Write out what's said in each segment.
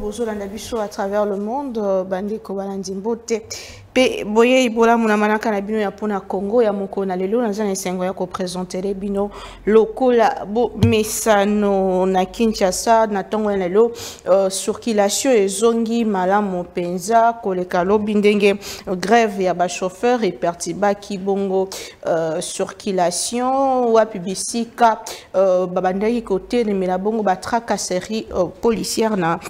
bozo landabiso à travers le monde bande ko balandimbote pe boye ibola munamanaka na bino ya pona Congo ya moko na lelo na zana esengo ya ko présenter bino lokola bo mesano na Kinshasa na tongo lelo circulation ezongi malamu penza koleka lobi ndenge grève ya ba chauffeur et pertiba kibongo circulation wa publicika babandaki côté ne mela bongo ba tracasserie policière na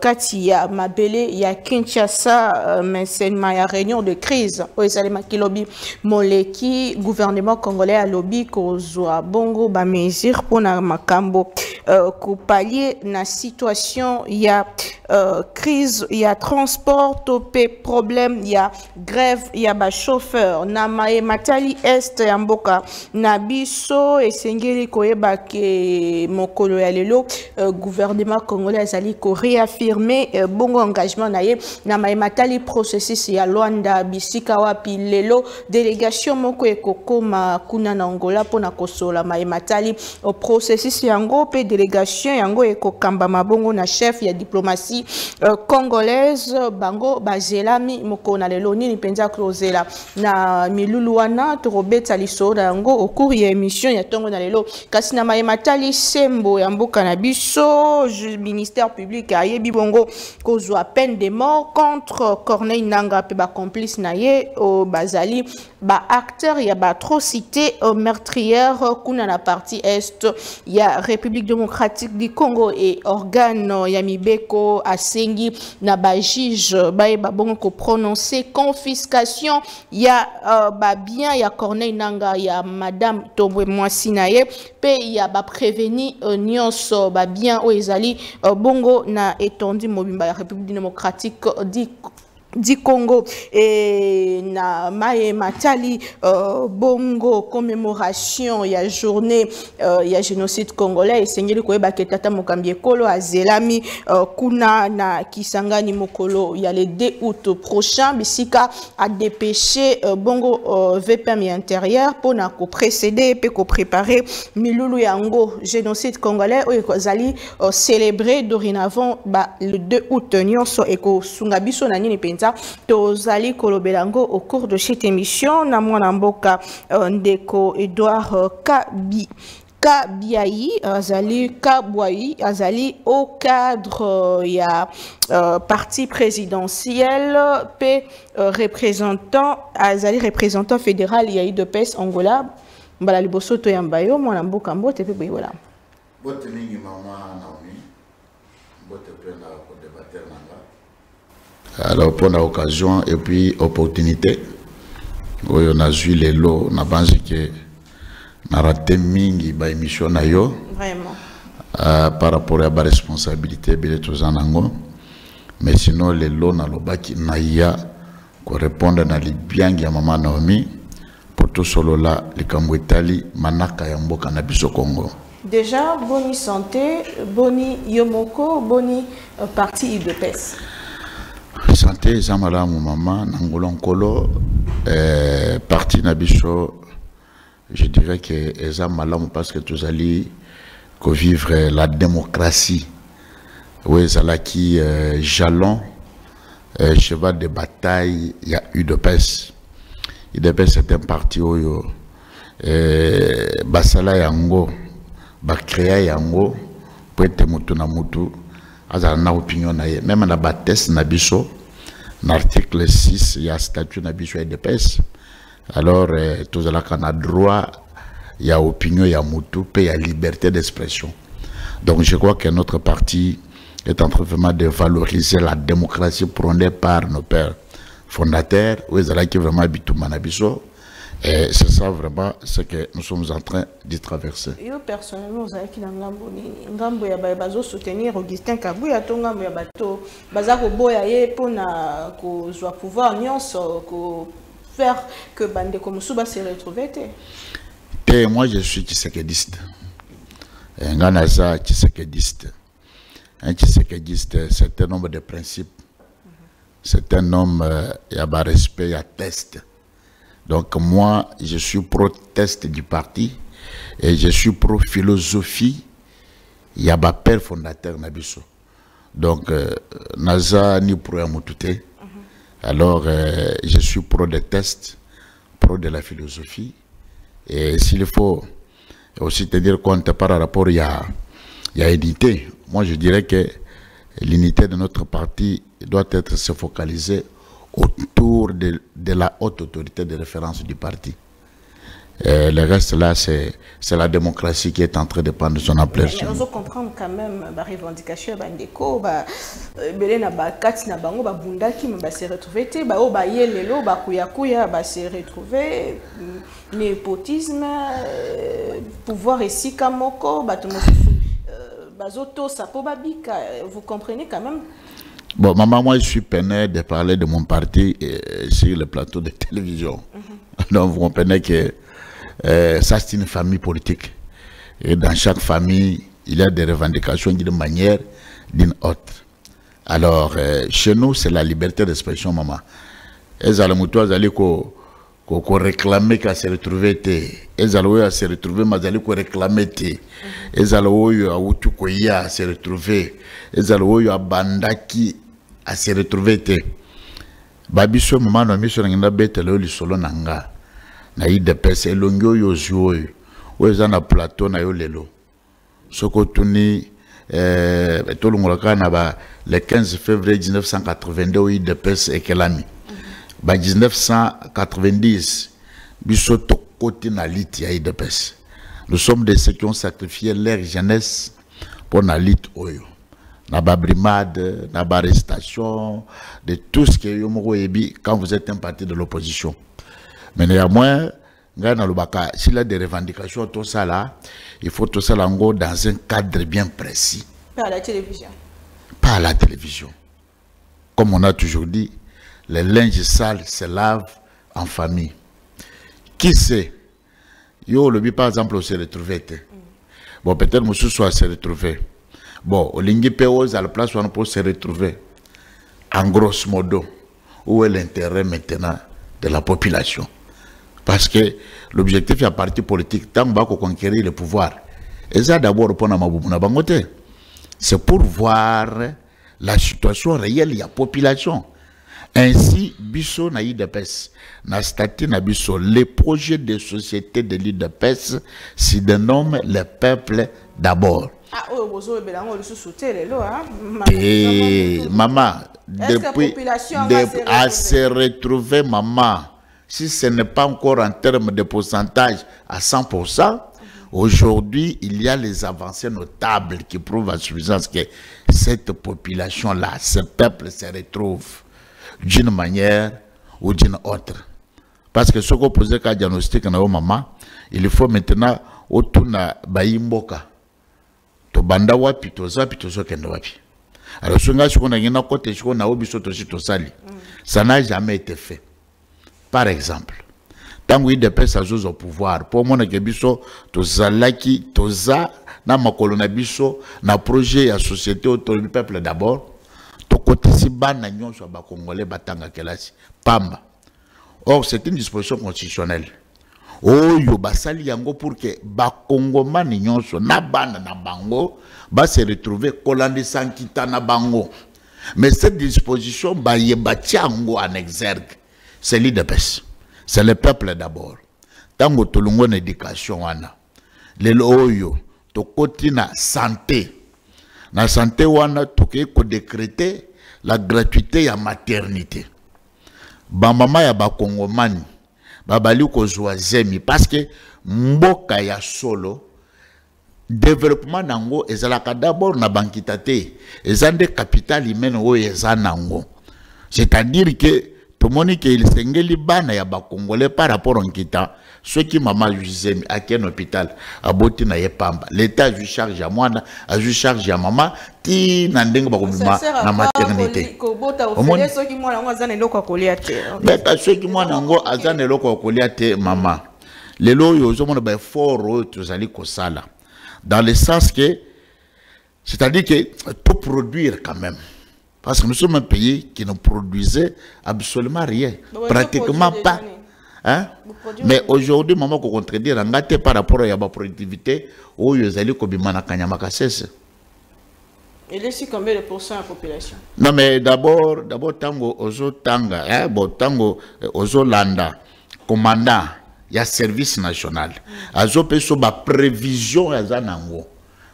Katia Mabele ya Kinshasa mesema ya réunion de crise oesalema kilobi moleki gouvernement congolais a lobby kozwa bongo ba mesure pona makambo ko pallier na situation ya crise ya transport topé problème ya grève ya ba chauffeur na maematali est ya mboka na biso esengeli koyeba ke mokolo ya lelo gouvernement congolais azali ko réaffirmer bongo engagement naye na maematali processus ya Luanda bisika wapi lelo délégation moko ekokoma kuna na Angola pona kosola maematali processus yango pe délégation yango ekokamba mabongo na chef ya diplomatie congolaise bango bazelami moko na lelo nini penza klozela na miluluana torobeta lisoda yango au cours ya émission ya tongo na lelo kasi na maematali sembo ya mboka na biso ministère public ayebi bongo kozwa peine de mort contre Corneille Nangaa pe ba complice na ye o bazali ba acteur ya ba atrocité meurtrière kuna na partie est ya République démocratique du Congo et organe ya mibeko asengi na ba juge ba bongo ko prononcer confiscation ya ba bien ya Corneille Nangaa ya madame Tomwe Mwa Sinaye pe ya ba préveni nyonso ba bien o ezali bongo na étendue mobimba ya République démocratique du Congo et na maematali bongo commémoration ya journée ya génocide congolais esengeli koyeba ke tata mokambi ekolo azelami kuna na Kisangani mokolo ya le 2 août prochain bisika a dépêché bongo VPM intérieur pona ko précéder pe ko préparer milulu yango génocide congolais oyo kozali célébrer dorénavant ba le 2 août nyonso eko sunga biso na nini penza tozali kolobelango au cours de cette émission na mwana mboka ndeko Edouard Kabi Kabiayi azali Kabwayi azali au cadre ya parti présidentiel pe représentant azali représentant fédéral ya UDPS Angola mbala liboso to yambayo mwana mboka mbote pe boyola bote ningi mama Naomi bote pe na ko débattre nanga. Alors pour l'occasion et puis opportunité, on a eu les lots, on a pensé que on a raté mingi ba émission na yo. Vraiment. Par rapport à la responsabilité, bien tous en anglais. Mais sinon les lots na loba qui naïa qu'on répondre na les biens ya maman Naomi pour tout solo là les Cambouetali manaka ya mboka na biso Congo. Déjà boni santé, boni yomoko, boni parti UDPS. Santé, ça m'a dit, maman, Nangolonkolo, parti Nabicho, je dirais que ça m'a dit, parce que tous allés vivre la démocratie. Oui, ça là qui jalon, cheval de bataille, il y a UDPS. UDPS, c'est un parti où Basala yango, Bakrea yango, Pwete Mutu na Mutu. Aza na opinion na ye même na batesse na biso na article 6 ya statut na biso UDPS alors tous ala kana droit ya opinion ya mutu pe ya liberté d'expression. Donc je crois que notre parti est en train vraiment de valoriser la démocratie prônée par nos pères fondateurs ou ezala ki vraiment bituma na biso. Et c'est ça vraiment ce que nous sommes en train de traverser. Yo personnellement, je suis en soutenir Augustin Kabouya, Bato, Bazako Boyaye, pour pouvoir faire que Bande Komoussouba se retrouve. Et moi, je suis tshisekediste. Un Ganaza tshisekediste. Un tshisekediste, c'est un homme de principes. C'est un homme, il y a respect, il y a test. Donc moi, je suis pro-test du parti et je suis pro-philosophie. Il y a ma père fondateur Nabiso. Donc, Naza ni pro Amutute. Alors, je suis pro des tests, pro de la philosophie. Et s'il faut aussi tenir compte par rapport à l'unité, moi je dirais que l'unité de notre parti doit être se focaliser autour de la haute autorité de référence du parti. Et le reste là, c'est la démocratie qui est en train de prendre son ampleur. Mais on comprend quand même les revendications, les déco, les kati, les bunda qui se retrouvent, les yelelo, les kuyakuya se retrouvent, le népotisme, pouvoir ici comme moko, bazoto sapo babika, vous comprenez quand même. Bon, maman, moi, je suis peiné de parler de mon parti sur le plateau de télévision. Donc, vous comprenez que ça, c'est une famille politique. Et dans chaque famille, il y a des revendications d'une manière, d'une autre. Alors, chez nous, c'est la liberté d'expression, maman. Elles allaient réclamer qu'à se retrouver. Elles allaient se retrouver, mais elles allaient réclamer. Elles allaient se retrouver. Elles allaient bandaki à se retrouver. Babiso maman n'a mis sur un bête le solo nanga. Na UDPS elongo yozioy. Oueza na plateau na yolelo. Sokotuni tout le monde na ba le 15 février 1982 UDPS ekelami. Ba 1990 biso tokoti na lit ya UDPS. Nous sommes de ceux qui ont sacrifié leur jeunesse pour na lit oyo. La brimade, la arrestation, de tout ce qui est quand vous êtes un parti de l'opposition. Mais néanmoins, s'il y a des revendications, tout ça là, il faut tout ça là, dans un cadre bien précis. Pas à la télévision. Pas à la télévision. Comme on a toujours dit, les linges sales se lavent en famille. Qui sait? Yo, le but, par exemple, on s'est retrouvé. Bon, peut-être que Moussou soit s'est retrouvé. Bon, Olingi Péoz, à la place où on peut se retrouver, en grosso modo, où est l'intérêt maintenant de la population? Parce que l'objectif d'un parti politique, tant qu'on conquérir le pouvoir, et ça d'abord pour Namaboubounabangote, c'est pour voir la situation réelle de la population. Ainsi, Bissot na UDPS, na statut na Bissot, les projets de société de l'UDPS s'y dénomment le peuple d'abord. Et maman, depuis à se retrouver, maman, si ce n'est pas encore en termes de pourcentage à 100%, aujourd'hui, il y a les avancées notables qui prouvent à suffisance que cette population-là, ce peuple se retrouve d'une manière ou d'une autre. Parce que ce qu'on posait qu'à diagnostic, maman, il faut maintenant autour de Bayimboka. Alors, ça n'a jamais été fait. Par exemple, tant que l'UDPS a joué au pouvoir, pour moi, na projet à société autour du peuple d'abord, or, c'est une disposition constitutionnelle. Oh, yo basali yango pour que bakongoma nyonso na bana na bango ba se retrouver kolande sankita na bango. Mais cette disposition ba yebati yango en exergue, c'est l'UDPS. C'est le peuple d'abord. Tango tolongo na éducation wana. Lelo oyo to koti na santé. Na santé wana to ke ko décréter la gratuité ya maternité. Ba mama ya bakongomani babali ko zemi parce que mboka ya solo développement nango ezalaka d'abord na bankitate ezande capital humaine o ezanango, c'est-à-dire que to monique il sengeli bana ya bakongolais par rapport onkita ce qui maman zemi a ken hôpital aboti na yepamba l'état du charge à mwana a ju charge à maman ti na ndenge bakomuma na maternité omoni soki mwana ngo azana eloko akolia te beta soki mwana ngo azana eloko akolia te maman lelo yozo mona ba foro tozali kosala dans le sens que c'est-à-dire que tout produire quand même parce que nous sommes un pays qui ne produisait absolument rien, pratiquement pas. Hein? Mais aujourd'hui, maman, qu'on contredire, par rapport à la productivité, où ils allaient comme Kanyama Kasese. Il laisse combien de pourcents à la population? Non, mais d'abord, tango ozo tanga, hein, bon, tango ozo landa, commandant, il y a service national. Azo peso ba prévision azanango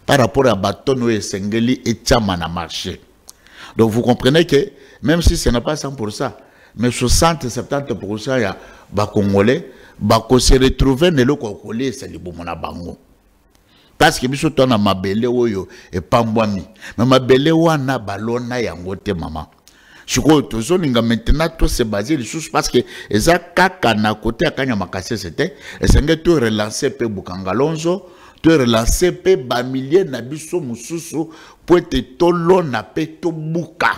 par rapport à Baton et Sengeli et Tchamana marché. Donc vous comprenez que même si ce n'est pas 100%, mais 60-70% il y a ba Congolais, ba ko se retrouver ne le Congolais c'est le Bomona Bango. Parce que biso tona mabele oyo et pambwami. Mais mabele wana balona yangote maman. Je crois que maintenant tout se base sur parce que les akaka na côté à Kanyama Kasese c'était et c'est tout relancer pe Bukangalonzo, tout relancer pe bamilie na biso mususu pour être tolo na pe to buka.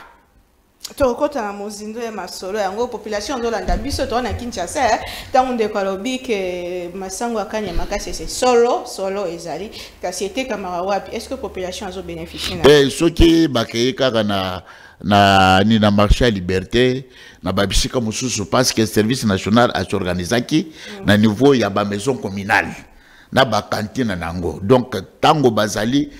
To kota na mozindo ya masolo yango population ndolanda biso to na Kinshasa taunde kwalobi ke masango ya Kanyama Kasese solo ezali kasete kamara wapi est-ce que population azo bénéficier na eh soki bakeyeka kana na ni na marché à liberté na babisika mususu parce que service national a s'organisé qui na niveau ya ba maison communale na ba cantine nango donc tango bazali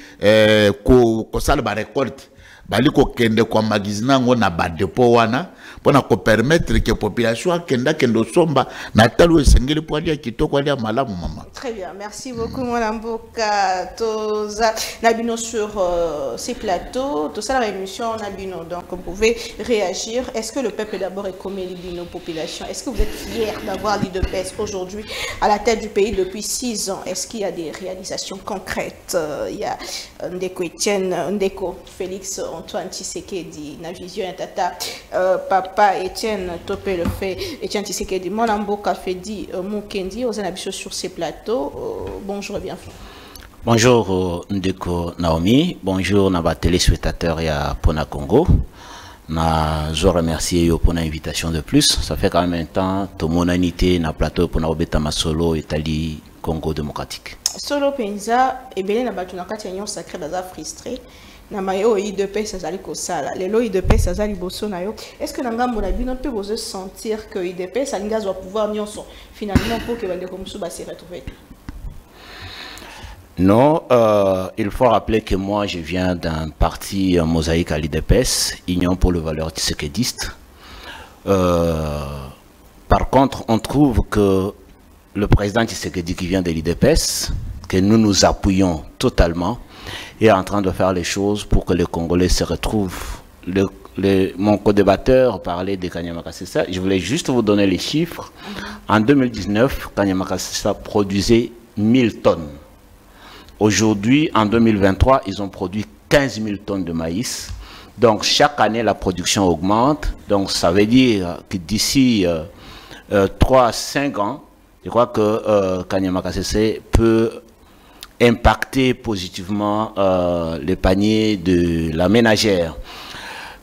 ko sala ba récolte bali ko kende ko magazine ngo na ba dépôt wana pona ko permettre que population kenda kendo somba na talo esengeli po ali kitoko ali malamu mama. Très bien, merci beaucoup mon amboka toza nabino sur ces plateaux tout ça la émission nabino donc vous pouvez réagir. Est-ce que le peuple d'abord est comme libino population? Est-ce que vous êtes fiers d'avoir l'UDPS aujourd'hui à la tête du pays depuis 6 ans? Est-ce qu'il y a des réalisations concrètes? Il y a Ndeko Etienne, Ndeko Félix Antoine Tshisekedi, na vision tata papa Etienne topé le fait Etienne Tshisekedi mon amboka fait dit Mukendi aux anabisho sur ces plateaux. Bonjour et bienvenue. Bonjour Ndeko Naomi, bonjour naba téléspectateurs ya Pona Congo. Na je remercie yo pour l'invitation de plus. Ça fait quand même un temps to monanité na plateau pour na obeta masolo Italie Congo démocratique. Solo penza ebele na bato na kati ya Union Sacrée baza frustré. Na mayo UDPS azali ko sala lelo UDPS azali boso na yo est-ce que nangambo na bino pe bozo sentir que UDPS alinga zo pouvoir nyonso finalement pour que bande comme suba se retrouver? Non, il faut rappeler que moi je viens d'un parti mosaïque à l'UDPS, Union pour le valeur tshisekediste. Par contre, on trouve que le président Tshisekedi qui vient de l'UDPS, que nous appuyons totalement, et en train de faire les choses pour que les Congolais se retrouvent. Mon co-débatteur parlait de Kanyama Kasese. Je voulais juste vous donner les chiffres. En 2019, Kanyama Kasese produisait 1000 tonnes. Aujourd'hui, en 2023, ils ont produit 15 000 tonnes de maïs. Donc, chaque année, la production augmente. Donc, ça veut dire que d'ici 3 à 5 ans, je crois que Kanyama Kasese peut impacter positivement les paniers de la ménagère.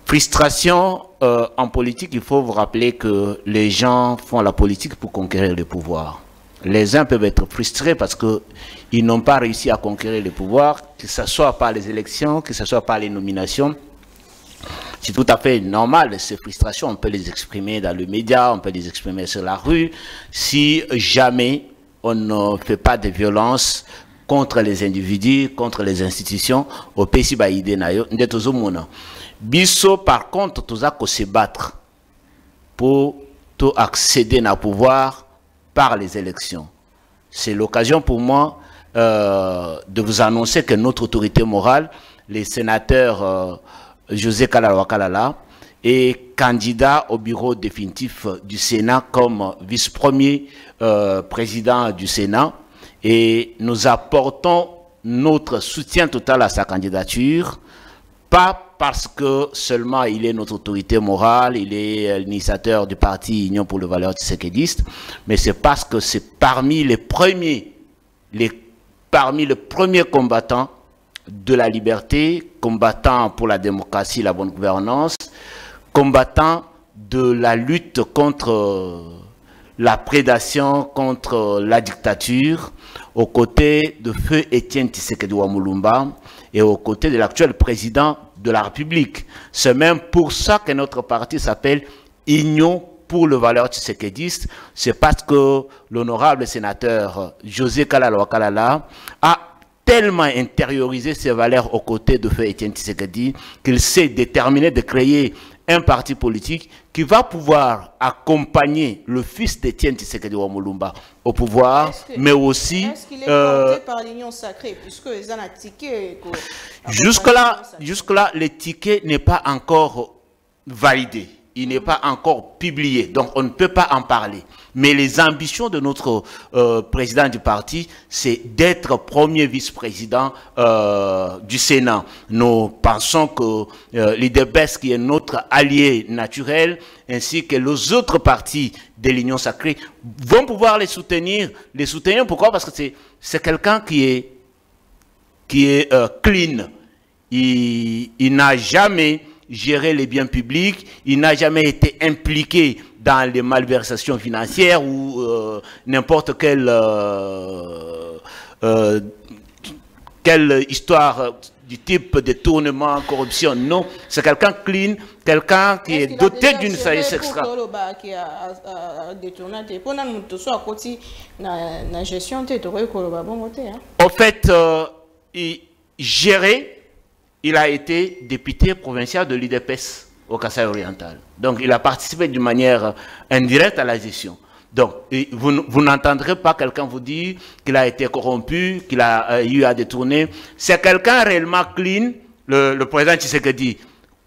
Frustration en politique, il faut vous rappeler que les gens font la politique pour conquérir le pouvoir. Les uns peuvent être frustrés parce qu'ils n'ont pas réussi à conquérir le pouvoir, que ce soit par les élections, que ce soit par les nominations. C'est tout à fait normal, ces frustrations, on peut les exprimer dans le média, on peut les exprimer sur la rue, si jamais on ne fait pas de violence contre les individus, contre les institutions, au pays baïdé nayo ndetozo mona. Biso par contre toza ko se battre pour to accéder na pouvoir par les élections. C'est l'occasion pour moi de vous annoncer que notre autorité morale, les sénateurs José Kalawakalala est candidat au bureau définitif du Sénat comme vice-premier président du Sénat. Et nous apportons notre soutien total à sa candidature, pas parce que seulement il est notre autorité morale, il est l'initiateur du parti Union pour le valeur tshisekediste, mais c'est parce que c'est parmi les premiers combattants de la liberté, combattants pour la démocratie, la bonne gouvernance, combattants de la lutte contre la prédation, contre la dictature, aux côtés de feu Etienne Tshisekedi wa Mulumba et aux côtés de l'actuel président de la République. C'est même pour ça que notre parti s'appelle Union pour le valeur tshisekediste. C'est parce que l'honorable sénateur José Kalawakalala a tellement intériorisé ses valeurs aux côtés de Feu Etienne Tshisekedi qu'il s'est déterminé de créer un parti politique qui va pouvoir accompagner le fils d'Etienne Tshisekedi wa Mulumba au pouvoir, mais aussi... Est-ce qu'il est porté par l'Union Sacrée, puisque ils ont un ticket... Jusque-là, le ticket n'est pas encore validé. Il n'est pas encore publié, donc on ne peut pas en parler. Mais les ambitions de notre président du parti, c'est d'être premier vice-président du Sénat. Nous pensons que l'UDPS, qui est notre allié naturel, ainsi que les autres partis de l'Union Sacrée, vont pouvoir les soutenir. Les soutenir, pourquoi? Parce que c'est quelqu'un qui est clean. Il n'a jamais... gérer les biens publics, il n'a jamais été impliqué dans les malversations financières ou n'importe quelle histoire du type détournement, corruption. Non, c'est quelqu'un clean, quelqu'un qui est doté d'une sagesse extra. En fait, il a été député provincial de l'UDPS au Kasaï oriental. Donc, il a participé d'une manière indirecte à la gestion. Donc, vous n'entendrez pas quelqu'un vous dire qu'il a été corrompu, qu'il a eu à détourner. C'est quelqu'un réellement clean. Le président Tshisekedi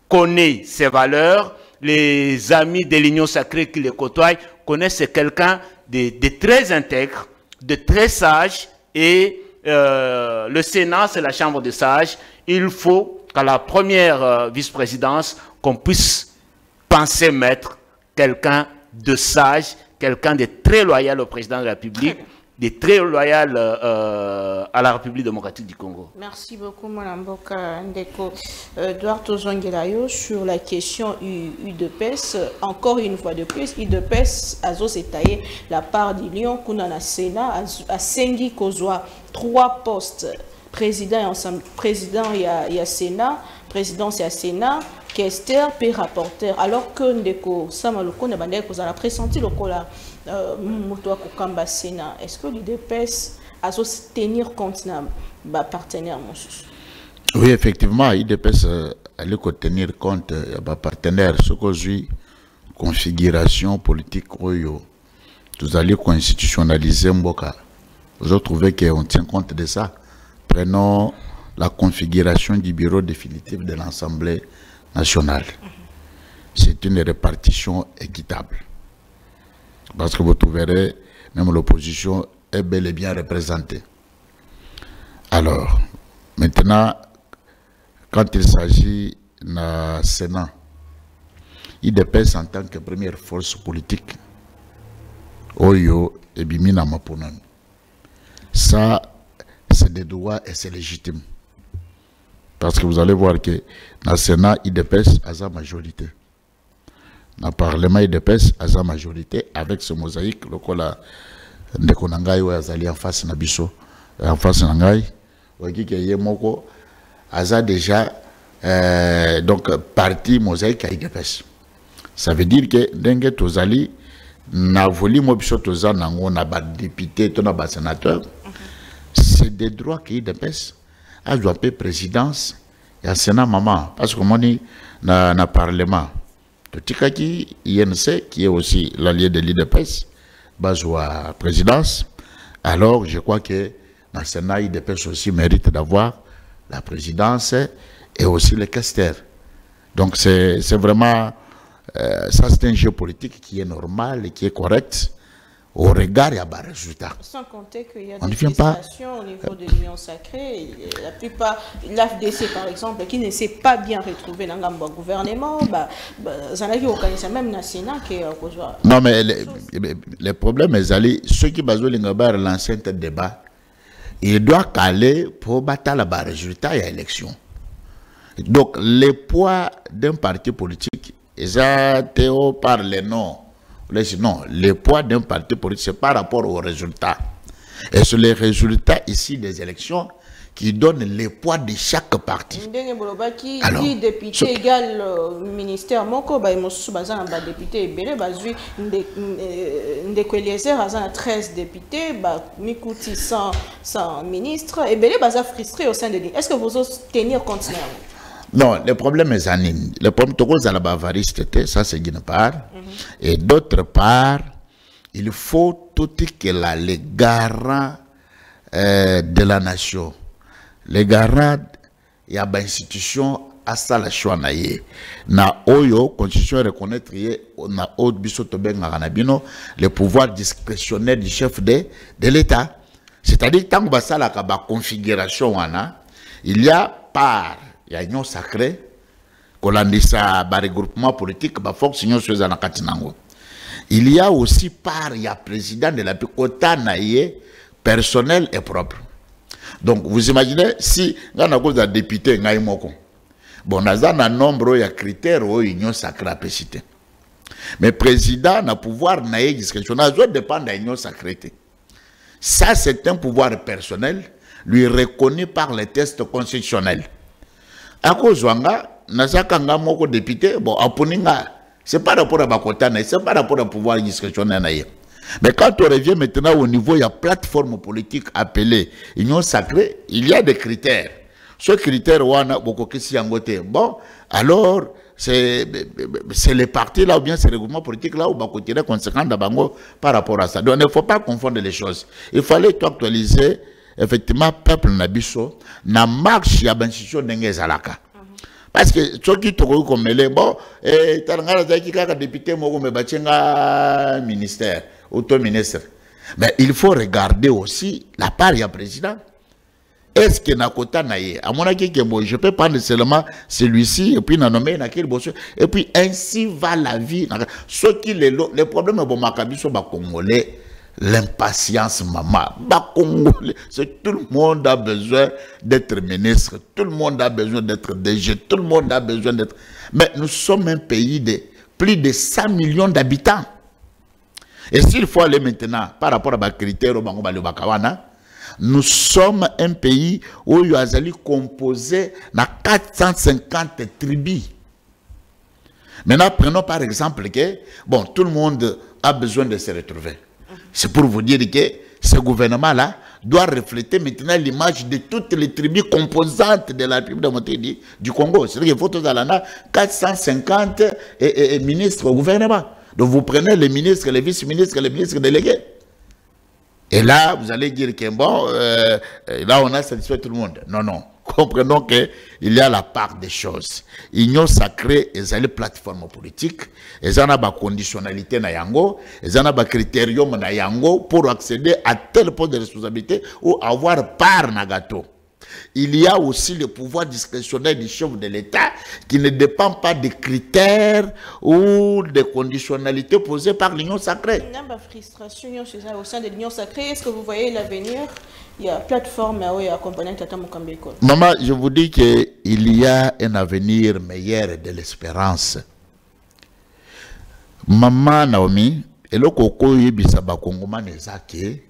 connaît ses valeurs. Les amis de l'Union Sacrée qui les côtoient connaissent quelqu'un de très intègre, de très sage. Et le Sénat, c'est la chambre des sages. Il faut qu'à la première vice-présidence, qu'on puisse penser mettre quelqu'un de sage, quelqu'un de très loyal au président de la République, de très loyal à la République démocratique du Congo. Merci beaucoup, Mboka Ndeko. Eduardo Zongelayo, sur la question UDPS, encore une fois de plus, UDPS a taillé la part du Lyon, Kounana Sénat, à Sengi Kozwa, 3 postes. Président il y a Sénat, présidence il y a Sénat, questeur puis rapporteur. Alors que Ndeko Samaloko ne bandeko a pressenti le cola mutoa kokamba Sénat. Est-ce que l'UDPS a tenir compte de partenaire Monsus? Oui, effectivement, l'UDPS a le tenir compte de partenaire. Ce que j'ai configuration politique royo, vous allez constitutionnaliser Mboka. Vous trouvez qu'on tient compte de ça? Prenons la configuration du bureau définitif de l'Assemblée nationale. C'est une répartition équitable. Parce que vous trouverez, même l'opposition est bel et bien représentée. Alors, maintenant, quand il s'agit d'un Sénat, l'UDPS en tant que première force politique, Oyo et Bimina Mapunan. Ça, c'est des droits et c'est légitime. Parce que vous allez voir que dans le Sénat, l'UDPS a sa majorité. Dans le Parlement, l'UDPS a sa majorité. Avec ce mosaïque, le cola de Konangai, où ils en face Nabiso, en face Nangai, où Yemoko, a déjà donc parti mosaïque à l'UDPS. Ça veut dire que Dengue Tozali n'a voulu Mobiso Tozan, on a député, on a sénateur. C'est des droits qui dépensent à la présidence et à Sénat maman. Parce que moi, dans le Parlement, le Tikaki, INC, qui est aussi l'allié de l'IDPS, base à la présidence, alors je crois que dans le Sénat, l'IDPS aussi mérite d'avoir la présidence et aussi les questeurs. Donc c'est vraiment, ça c'est un jeu politique qui est normal et qui est correct. Au regard, il y a des résultats. Sans compter qu'il y a des frustrations au niveau de l'Union Sacrée. La plupart, l'AFDC par exemple, qui ne s'est pas bien retrouvé dans le gouvernement, ça n'a organisé même dans le Sénat qui est rejoint. Non, mais le problème, c'est ceux qui basent l'ancien débat, ils doivent caler pour battre le résultat et l'élection. Donc, le poids d'un parti politique, ça Théo par les noms. Non, le poids d'un parti politique, c'est par rapport aux résultats. Et sur les résultats ici des élections, qui donne les poids de chaque parti. Alors, qui député égale ministère Moko, bah imosu bazana ba député belé bazui ndekweliezer azana 13 députés, bah mikuti 100 ministres et belé baza frustré au sein de lui. Est-ce que vous osez tenir continuellement? Non, le problème est en ligne. Le problème de la Bavarie, ça c'est d'une part, et d'autre part, il faut tout ce qu'il a les garants de la nation. Les garants, il y a des institutions à ça la choix naie. Na oyo constitution reconnaître na haute bisoto ben ranabino le pouvoir discrétionnaire du chef de l'État. C'est-à-dire tant que ça la configuration wana, il y a par il y a une union sacrée kolandisa ba regroupement politique ba force union suzana na katinango. Il y a aussi par il y a président de la Picota naie personnel et propre. Donc, vous imaginez, si on a cause d'un député, on a un nombre de critères où l'union sacrée a pécité. Mais le président n'a pouvoir naïe discrétionnaire, ça dépend de l'union sacrée. Ça, c'est un pouvoir personnel, lui reconnu par les tests constitutionnels. À cause de ça, on a un député, bon, c'est pas rapport à Bakota, c'est pas rapport au pouvoir discrétionnaire. Mais quand on revient maintenant au niveau, il y a plateforme politique appelée Union Sacrée, il y a des critères. Ce critère, bon, alors, c'est les partis là ou bien c'est le mouvement politique là où on continue conséquent d'Abango par rapport à ça. Donc, il ne faut pas confondre les choses. Il fallait actualiser, effectivement, peuple Nabiso, la marche de l'institution d'Engezalaka. Parce que ceux qui trouvent comme les bon, et un député, un ministère, auto-ministre. Mais il faut regarder aussi la part du président. Est-ce que Nakota naïe? À mon avis, je peux prendre seulement celui-ci et puis nommer Nakil Bosso. Et puis ainsi va la vie. Ce qui est le problème, bon, Makabi, sont Congolais. L'impatience, maman. Tout le monde a besoin d'être ministre. Tout le monde a besoin d'être DG. Tout le monde a besoin d'être... Mais nous sommes un pays de plus de 100 millions d'habitants. Et s'il faut aller maintenant, par rapport à ma critère, nous sommes un pays où il est composé de 450 tribus. Maintenant, prenons par exemple que bon, tout le monde a besoin de se retrouver. C'est pour vous dire que ce gouvernement-là doit refléter maintenant l'image de toutes les tribus composantes de la République du Congo. C'est-à-dire qu'il faut tout à l'heure 450 ministres au gouvernement. Donc vous prenez les ministres, les vice-ministres, les ministres délégués. Et là, vous allez dire que bon, là on a satisfait tout le monde. Non, non. Comprenons qu'il y a la part des choses. Union sacrée, ils ont les plateformes politiques, ils ont la conditionnalité na yango, ils ont les critérium na yango pour accéder à tel poste de responsabilité ou avoir part na gâteau. Il y a aussi le pouvoir discrétionnaire du chef de l'État qui ne dépend pas des critères ou des conditionnalités posées par l'Union sacrée. Il y a une frustration au sein de l'Union sacrée. Est-ce que vous voyez l'avenir? Il y a une plateforme à accompagner Tata Mokambeko. Maman, je vous dis qu'il y a un avenir meilleur et de l'espérance. Maman Naomi, et le coco yebisaba Kongoma nezake.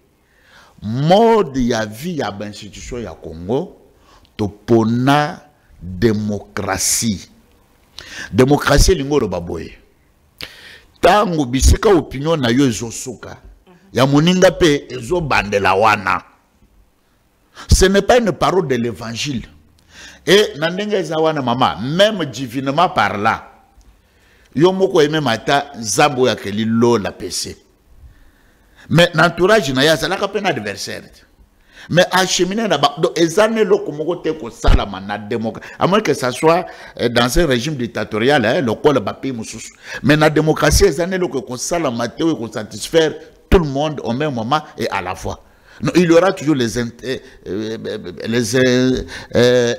Mode ya vie ya institution ya Congo topona démocratie. Démocratie lingo ro baboye. Tango bisika opinion na yo zosuka. Ya moninga pe ezo bandela wana. Ce n'est pas une parole de l'évangile. Et nandenga ezawana mama, même divinement par là. Yo moko aime mata zambo ya keli lo la PC. Mais l'entourage n'a pas d'adversaire. Mais acheminer là-bas, les années là comme on était comme ça la manade démocratie. À moins que ça soit dans un régime dictatorial, le quoi le papier moussous. Mais la démocratie, les années là comme ça la matière et qu'on satisfaire tout le monde au même moment et à la fois. Non, il y aura toujours les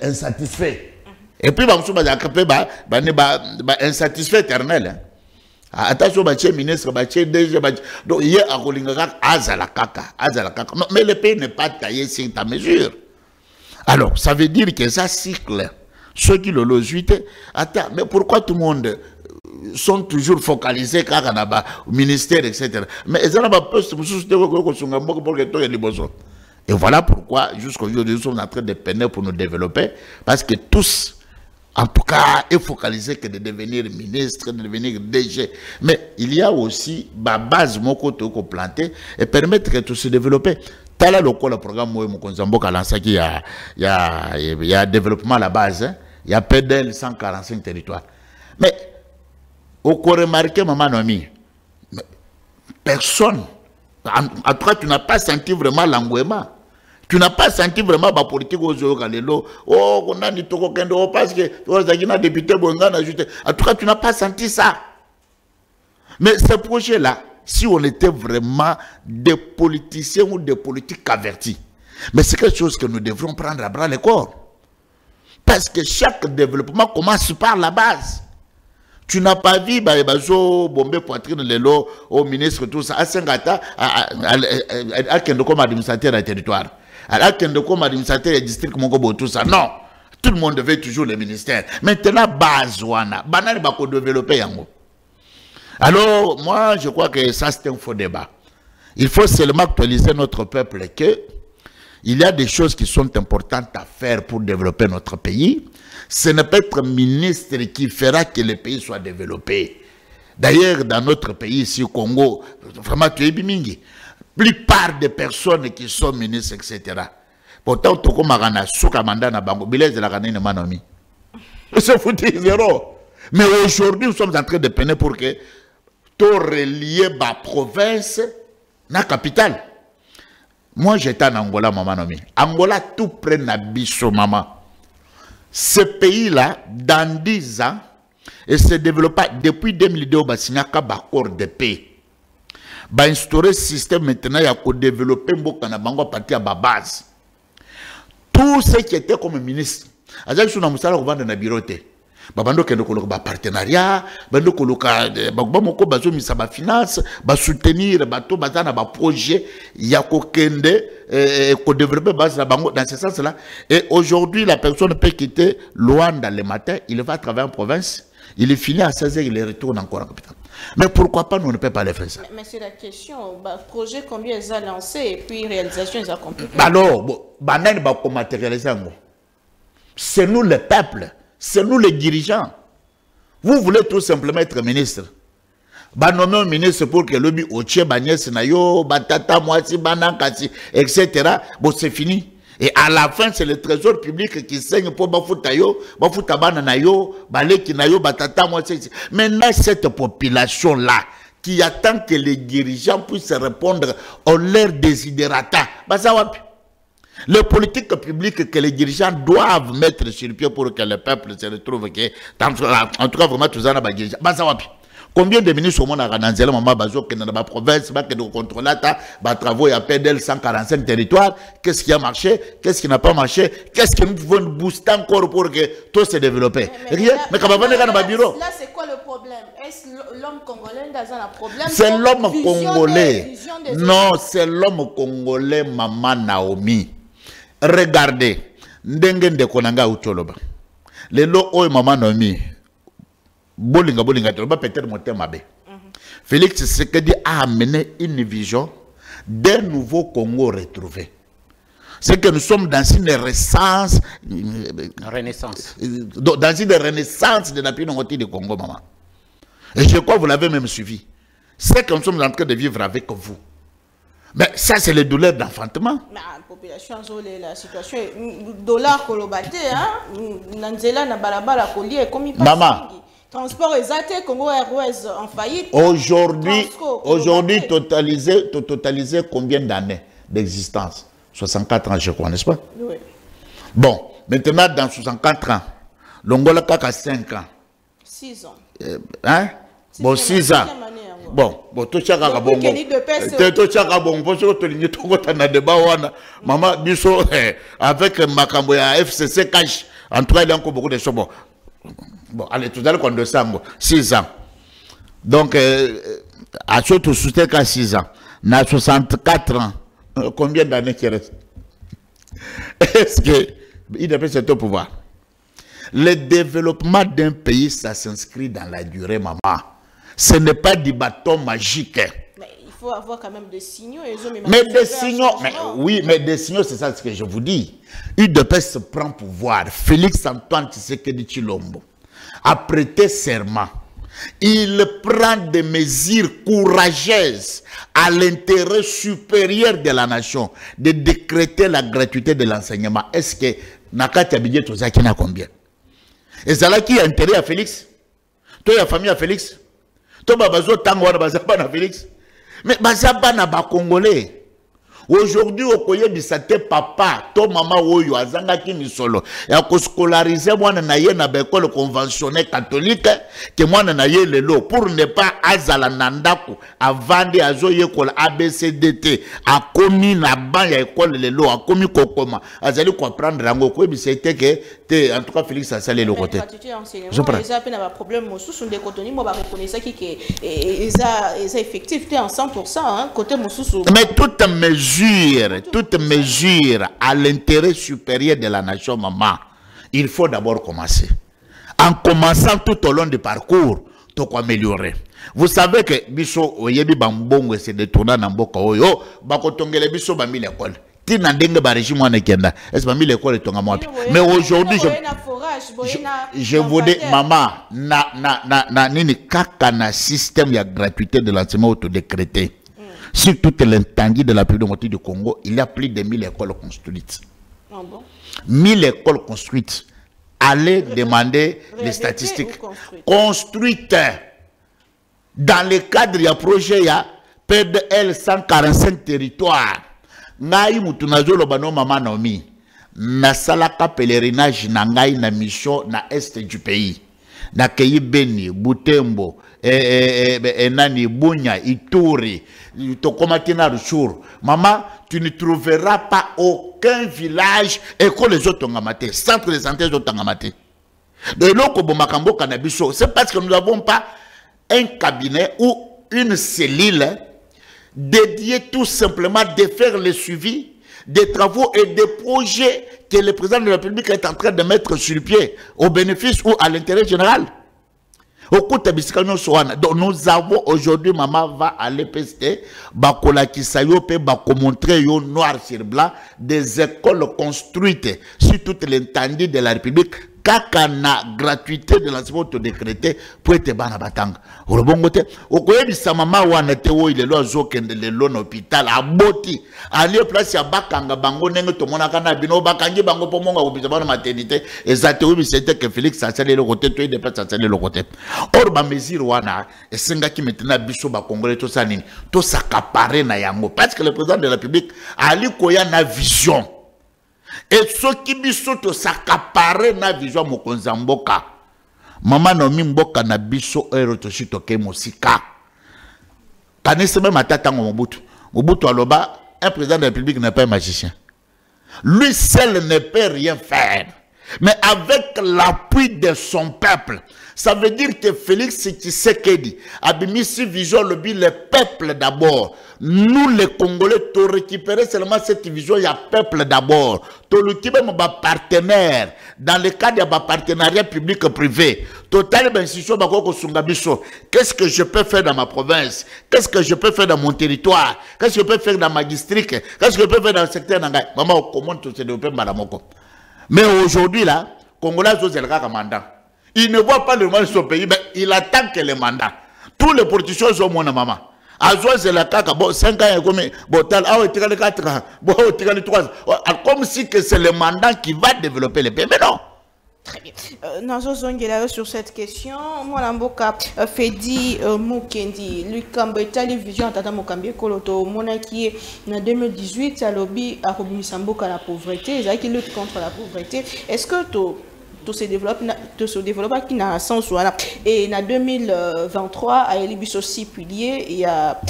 insatisfaits. Et puis bah monsieur bah insatisfait éternel. Attention, le ministre, le DG, donc il y a un mais le pays n'est pas taillé sur ta mesure. Alors, ça veut dire que ça cycle. Ceux qui le logent, attends, mais pourquoi tout le monde sont toujours focalisés car on a au ministère, etc. Mais ils ont un poste pour soutenir les gens. Et voilà pourquoi, jusqu'aujourd'hui, nous sommes en train de peiner pour nous développer, parce que tous, en tout cas, est focalisé que de devenir ministre, de devenir DG. Mais il y a aussi, ma base, mon côté, planter et permettre que tout se développe. Tala loko le programme Mokonzamboka lancé qui il y a développement à la base, hein? Il y a près de 145 territoires. Mais au cours remarqué maman Nomi, personne en tout cas tu n'as pas senti vraiment l'engouement. Tu n'as pas senti vraiment la politique aux Ogalelo. Oh, on a dit tout qu'on parce que tu as député Bongana ajouté. En tout cas, tu n'as pas senti ça. Mais ce projet-là, si on était vraiment des politiciens ou des politiques avertis, mais c'est quelque chose que nous devrions prendre à bras le corps. Parce que chaque développement commence par la base. Tu n'as pas vu, Bombay Poitrine, Lelo, au ministre, tout ça, à Sengata, à Kendokom administrateur du territoire, à Kendokom administrateur du district Mongobo, tout ça. Non, tout le monde veut toujours le ministère. Maintenant, base, wana, banal, bako développer yango. Alors, moi, je crois que ça, c'est un faux débat. Il faut seulement actualiser notre peuple que il y a des choses qui sont importantes à faire pour développer notre pays. Ce n'est pas être ministre qui fera que le pays soit développé. D'ailleurs, dans notre pays, ici au Congo, vraiment, tu es bimingi. La plupart des personnes qui sont ministres, etc. Pourtant, tu se foutu zéro. Mais aujourd'hui, nous sommes en train de peiner pour que tout relié ma province, la capitale. Moi, j'étais en Angola, maman Nomi. Angola, tout près na biso, maman. Ce pays-là, dans 10 ans, il se développa depuis 2002, il y a un accord de paix. Il a instauré un système maintenant, il a développé un parti à la base. Tout ce qui était comme ministre, il y a un bureau. Babando kendo koloka partenariat, bando koloka bagubamoko bazo misa ba finance, ba soutenir bato bazana ba projet ya kokende ko développer base la bango dans ce sens là. Et aujourd'hui la personne peut quitter Luanda le matin, il va travailler en province, il est fini à 16h, il retourne encore en capitale. Mais pourquoi pas nous ne peut pas le faire ça? Mais c'est la question, bah, projet combien ils ont lancé et puis réalisation ils ont accompli. Alors, banane ba ko matérialiser ngo. C'est nous le peuple. C'est nous les dirigeants. Vous voulez tout simplement être ministre. Bah nommez un ministre pour que le but Oche Bagnès Nayo, Batata Moati Banankati, etc. Bon, c'est fini. Et à la fin, c'est le trésor public qui saigne pour Bafoutayo, Bafoutabananayo, Balekinayo, Batata Moati. Maintenant, cette population-là, qui attend que les dirigeants puissent répondre à leur desiderata. Bah ça va. Les politiques publiques que les dirigeants doivent mettre sur pied pour que le peuple se retrouve, que, en tout cas, vraiment, tout ça n'a pas de dirigeants. Combien de ministres au monde a rendu maman Bazo, qui n'a pas de province, qui nous contrôle, qui travaille à PDL 145 territoires, qu'est-ce qui a marché, qu'est-ce qui n'a pas marché, qu'est-ce que nous pouvons booster encore pour que tout se développe? Rien. Mais quand on va dans le bureau. Là, c'est quoi le problème? Est-ce l'homme congolais dans un problème? C'est l'homme congolais. Non, c'est l'homme congolais, maman Naomi. Regardez, Ndengen de Konanga ou Tcholoba. Les lots et maman Nomi. Bolinga, Bolinga, Tcholoba, peut-être monter Mabé. Félix Tshisekedi a amené une vision d'un nouveau Congo retrouvé. C'est que nous sommes dans une renaissance. Dans une renaissance de la pinomotie du Congo, maman. Et je crois que vous l'avez même suivi. C'est que nous sommes en train de vivre avec vous. Mais ça, c'est les douleurs d'enfantement. La population, la situation est dollar colobaté, Nanzela na balabala collier comme il maman. Transport exalté, Congo Airways en faillite. Aujourd'hui, totaliser combien d'années d'existence? 64 ans, je crois, n'est-ce pas? Oui. Bon, maintenant, dans 64 ans, l'Angola a 5 ans. 6 ans. Hein? Bon, 6 ans. Bon, tout ça a bon. Tout ça a bon. Maman, avec Makambo à FCC cash, en tout cas, il y a encore beaucoup de choses. Bon, allez, tout à l'heure, on a 6 ans. Donc, à ce tout soutien qu'à 6 ans, on a 64 ans. Combien d'années qui restent? Est-ce que il dépend de ton pouvoir? Le développement d'un pays, ça s'inscrit dans la durée, maman. Ce n'est pas du bâton magique. Mais il faut faut avoir quand même des signaux. Et mais des signaux, mais, oui, mais des signaux, c'est ça ce que je vous dis. UDPS se prend pouvoir. Félix Antoine Tshisekedi Tshilombo a prêté serment. Il prend des mesures courageuses à l'intérêt supérieur de la nation de décréter la gratuité de l'enseignement. Est-ce que Nakati Abidjan Tozaki n'a combien? Et ça là qui a intérêt à Félix? Toi, la famille à Félix? Toi, Babazo Tangwana Bazabana à Félix? Mais Bazabana ba Congolais. Aujourd'hui, au Koye Bissate, papa, ton maman, Oyo, Azanga Kimisolo, et à scolariser, moi, naye na l'école conventionnelle catholique, que moi, naye le lot, pour ne pas Azala Nandaku, à vendre à Zoyekol, ABCDT, à commis na ban, à l'école le lot, à commis Kokoma, à Zali comprendre, à Koye Bissate, que, en tout cas, Félix, ça s'allait le côté. Je prends. Ils ont un problème, Moussou, sont des contenus, moi, je reconnais ça qui est, ils ont effectif, tu es en 100%, hein, côté Moussou. Mais toute mesure à l'intérêt supérieur de la nation, maman, il faut d'abord commencer. En commençant tout au long du parcours, il faut améliorer. Vous savez que biso oyebi bambongo se détourna na mboka oyo bakotongele biso bambi l'école. Tina ndenge ba régime wana kenda. Est-ce bambi l'école tonga mopi? Mais aujourd'hui je vous dis maman na nini kaka na système ya gratuité de l'enseignement autodécrété. Sur toute l'étendue de la plus de moitié du Congo, il y a plus de 1000 écoles construites. 1000 écoles construites. Allez demander les statistiques. Construites. Dans le cadre, il y a un projet, il y a PDL 145 territoires. Naï Moutunazo Lobano Maman Nomi. Na salaka pèlerinage, na ngai na mission, na est du pays. Na Keyi Beni, Boutembo. Nani Bounya, Ituri, Tokomatina Rushur. Maman, tu ne trouveras pas aucun village école les autres Tangamate, centre de santé autres Tangamate. De l'autre Bomakambo Kanabiso, c'est parce que nous n'avons pas un cabinet ou une cellule dédiée tout simplement de faire le suivi des travaux et des projets que le président de la République est en train de mettre sur pied au bénéfice ou à l'intérêt général. Donc nous avons aujourd'hui, maman va à l'EPST, Bakola Kisayope, Bakomontre, yo noir sur blanc, des écoles construites sur toute l'étendue de la République, kakana gratuité de l'enseignement autodécrété pour être banabatang. Au bon côté, au coin de sa maman, ou en était où il est l'oiseau, qu'il est l'hôpital, à Boti, à l'île place, à Bakanga, Bango, Nengo, Tomonakana, Bino, Bakangi, Bango, Pomonga, ou Bisabon, maternité, et Zatéou, c'était que Félix, ça s'est le côté, tu es de place, ça s'est le côté. Or, ma mesure, wana, et Senga qui maintenant, Bissou, Bakongolais, tout ça, Nini, tout ça, caparé, Nayango, parce que le président de la République, Ali Koya, na vision. Et ceux qui bisoto s'accaparent na vision mokonza mboka. Maman nomi mboka na biso erotoshi toke mosika. Kanise même atatango Mobutu. Mobutu aloba, un président de la République n'est pas un magicien. Lui seul ne peut rien faire. Mais avec l'appui de son peuple, ça veut dire que Félix Tshisekedi a mis sur vision le peuple d'abord. Nous les Congolais, tu récupérer seulement cette vision, il y a peuple d'abord. Tu récupères mon partenaire dans le cadre de partenariat public-privé. Total institution bakoko sungabiso. Qu'est-ce que je peux faire dans ma province? Qu'est-ce que je peux faire dans mon territoire? Qu'est-ce que je peux faire dans ma district? Qu'est-ce que je peux faire dans le secteur nangai? Maman, comment tu se développes malamoko? Mais aujourd'hui, là, Congolais, il ne voit pas le mal de son pays, mais il attend que les mandats. Tous les politiciens sont mon maman. C'est la caca, bon, 5 ans, comme il 4 ans, bon, il 3 ans. Comme si c'est le mandat qui va développer le pays. Mais non. Très bien. Nazo Zongela sur cette question, Moulamboka Fedi Mukendi, Lukambeta, les visions Tata Mokambi, Koloto, Monaki, en 2018, à lobby à Robumisamboka la pauvreté, ils qui lutte contre la pauvreté. Est-ce que tout se développe qui n'a sens ou et en 2023 à Elibis aussi publié il y a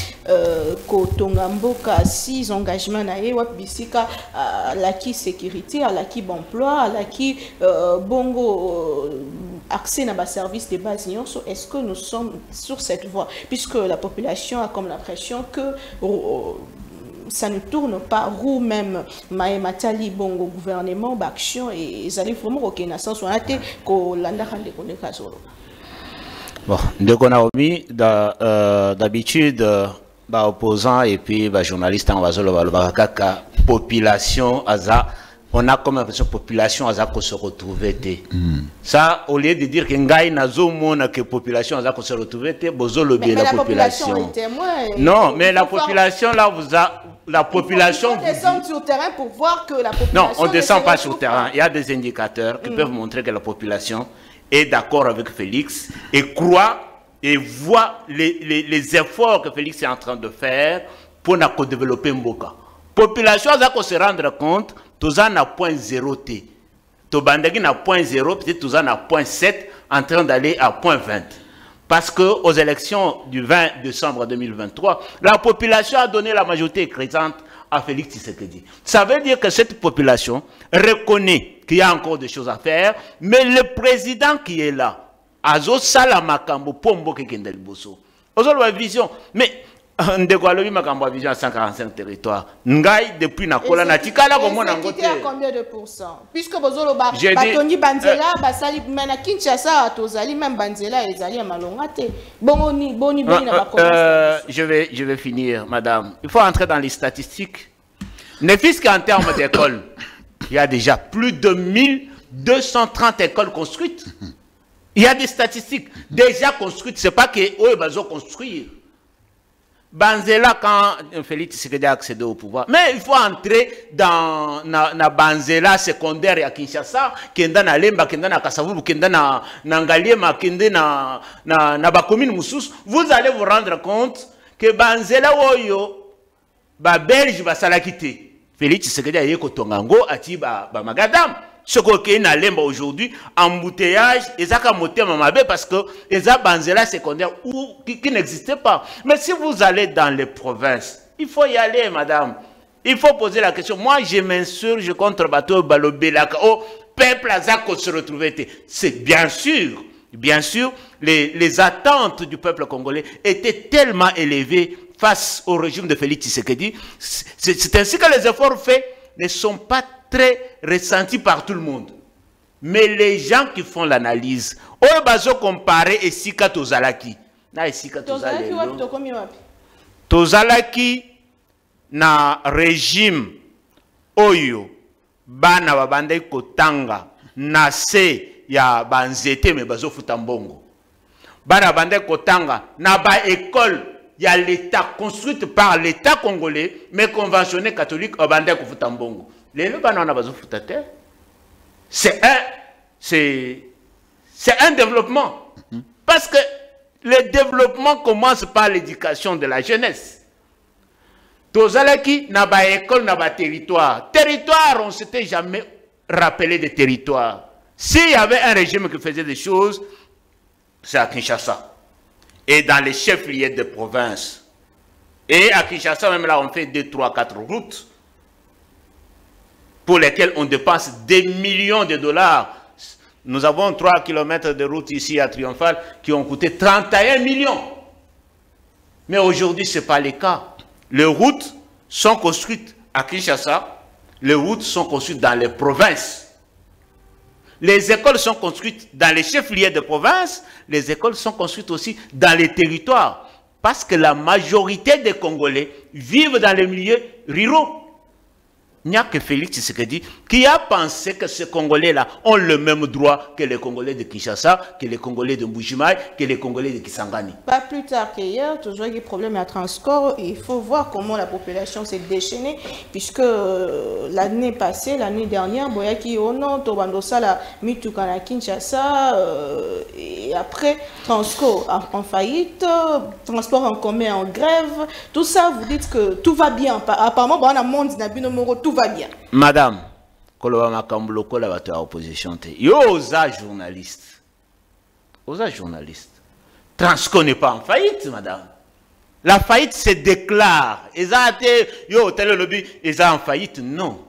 Kotongamboka 6 engagements naé wap bisika à l'acquis sécurité à l'acquis emploi à l'acquis bongo accès à service des bases. Est-ce que nous sommes sur cette voie puisque la population a comme l'impression que ça ne tourne pas roue même Matali Bongo gouvernement d'action et ils arrivent vraiment aucun sens on a été qu'on l'a rendu bon de qu'on a d'habitude ba opposants et puis ba journalistes en Wazolo Balobakaka population aza on a comme l'impression population aza qu'on se retrouver ça au lieu de dire que ngai nazo mona que population aza qu'on se retrouver bozolo bien la population non mais la population là vous a la population descend sur terrain pour voir que la population non on descend pas sur terrain il y a des indicateurs qui peuvent montrer que la population est d'accord avec Félix et croit et voit les efforts que Félix est en train de faire pour développer Mboka. Population, on se rendre compte, tous en a 0.0T. Tous bandagin a 0.0, peut-être tous en a 0.7, en train d'aller à 0.20. Parce que aux élections du 20 décembre 2023, la population a donné la majorité écrasante à Félix Tshisekedi. Ça veut dire que cette population reconnaît qu'il y a encore des choses à faire, mais le président qui est là, Azo salamakambo pombo kekendel boso. Ozo la vision. Mais ndegwalobi makambo vision à 145 territoires. Ngai depuis nakola na tikala ko mona ngote. C'est combien de pourcents? Puisque bozolo ba batoni banzela basali mena Kinshasa atozali même banzela ezali malonga te. Bongoni boni boni na bakomisa. Je vais finir madame. Il faut entrer dans les statistiques. Ne fût-ce qu'en termes d'écoles, il y a déjà plus de 1230 écoles construites. Il y a des statistiques déjà construites, c'est pas que eux ils vont construire. Banzela quand Félix Tshisekedi a accédé au pouvoir, mais il faut entrer dans la Banzela secondaire à Kinshasa, kenda na Lemba, kenda na Kasavubu, kenda na Ngaliema, kenda na bakomine Moussus, vous allez vous rendre compte que Banzela oyo ba Belge va salakité. Félix Tshisekedi a yeko tongango ati ba magadam. Ce qu'on a l'emba aujourd'hui, embouteillage, et ça parce que les banzela secondaires qui n'existaient pas. Mais si vous allez dans les provinces, il faut y aller, madame. Il faut poser la question. Moi, je m'insurge contre Bateau Balobelaka. Oh, peuple Azako se retrouvait. C'est bien sûr, les attentes du peuple congolais étaient tellement élevées face au régime de Félix Tshisekedi. C'est ainsi que les efforts faits ne sont pas très ressenti par tout le monde. Mais les gens qui font l'analyse, au baso comparé esika tozalaki. Na esika tozalaki wapi tokomi wapi? Tozalaki na régime oyo bana babandai kotanga na se ya banzete me bazo futa mbongo. Bana babandai kotanga na ba école il y a l'État construite par l'État congolais, mais conventionné catholique au Bandai Koufutambongo. Les Lebanons n'ont pas de terre. C'est un développement. Parce que le développement commence par l'éducation de la jeunesse. Tozalaki n'a pas école, n'a pas territoire. Territoire, on ne s'était jamais rappelé de territoire. S'il y avait un régime qui faisait des choses, c'est à Kinshasa. Et dans les chefs-lieux de province. Et à Kinshasa, même là, on fait 2, 3, 4 routes pour lesquelles on dépense des millions de dollars. Nous avons 3 km de route ici à Triomphal qui ont coûté 31 millions. Mais aujourd'hui, ce n'est pas le cas. Les routes sont construites à Kinshasa, les routes sont construites dans les provinces. Les écoles sont construites dans les chefs-lieux de province, les écoles sont construites aussi dans les territoires. Parce que la majorité des Congolais vivent dans les milieux ruraux. Il n'y a que Félix Tshisekedi qui a pensé que ces Congolais-là ont le même droit que les Congolais de Kinshasa, que les Congolais de Mbujimaï, que les Congolais de Kisangani. Pas plus tard qu'hier, toujours des problèmes à Transco. Il faut voir comment la population s'est déchaînée, puisque l'année passée, l'année dernière, Boyaki Ono, Tobandosala, Mitukana Kinshasa, et après Transco en faillite, transport en commun en grève. Tout ça, vous dites que tout va bien. Apparemment, dans le monde, tout va bien. Madame, Koloba Makambulo, Koloba Tua Opposition, yo osa journaliste. Osa journaliste. Transco n'est pas en faillite, madame. La faillite se déclare. Ils ont été, yo, tel lobby, ils ont en faillite. Non.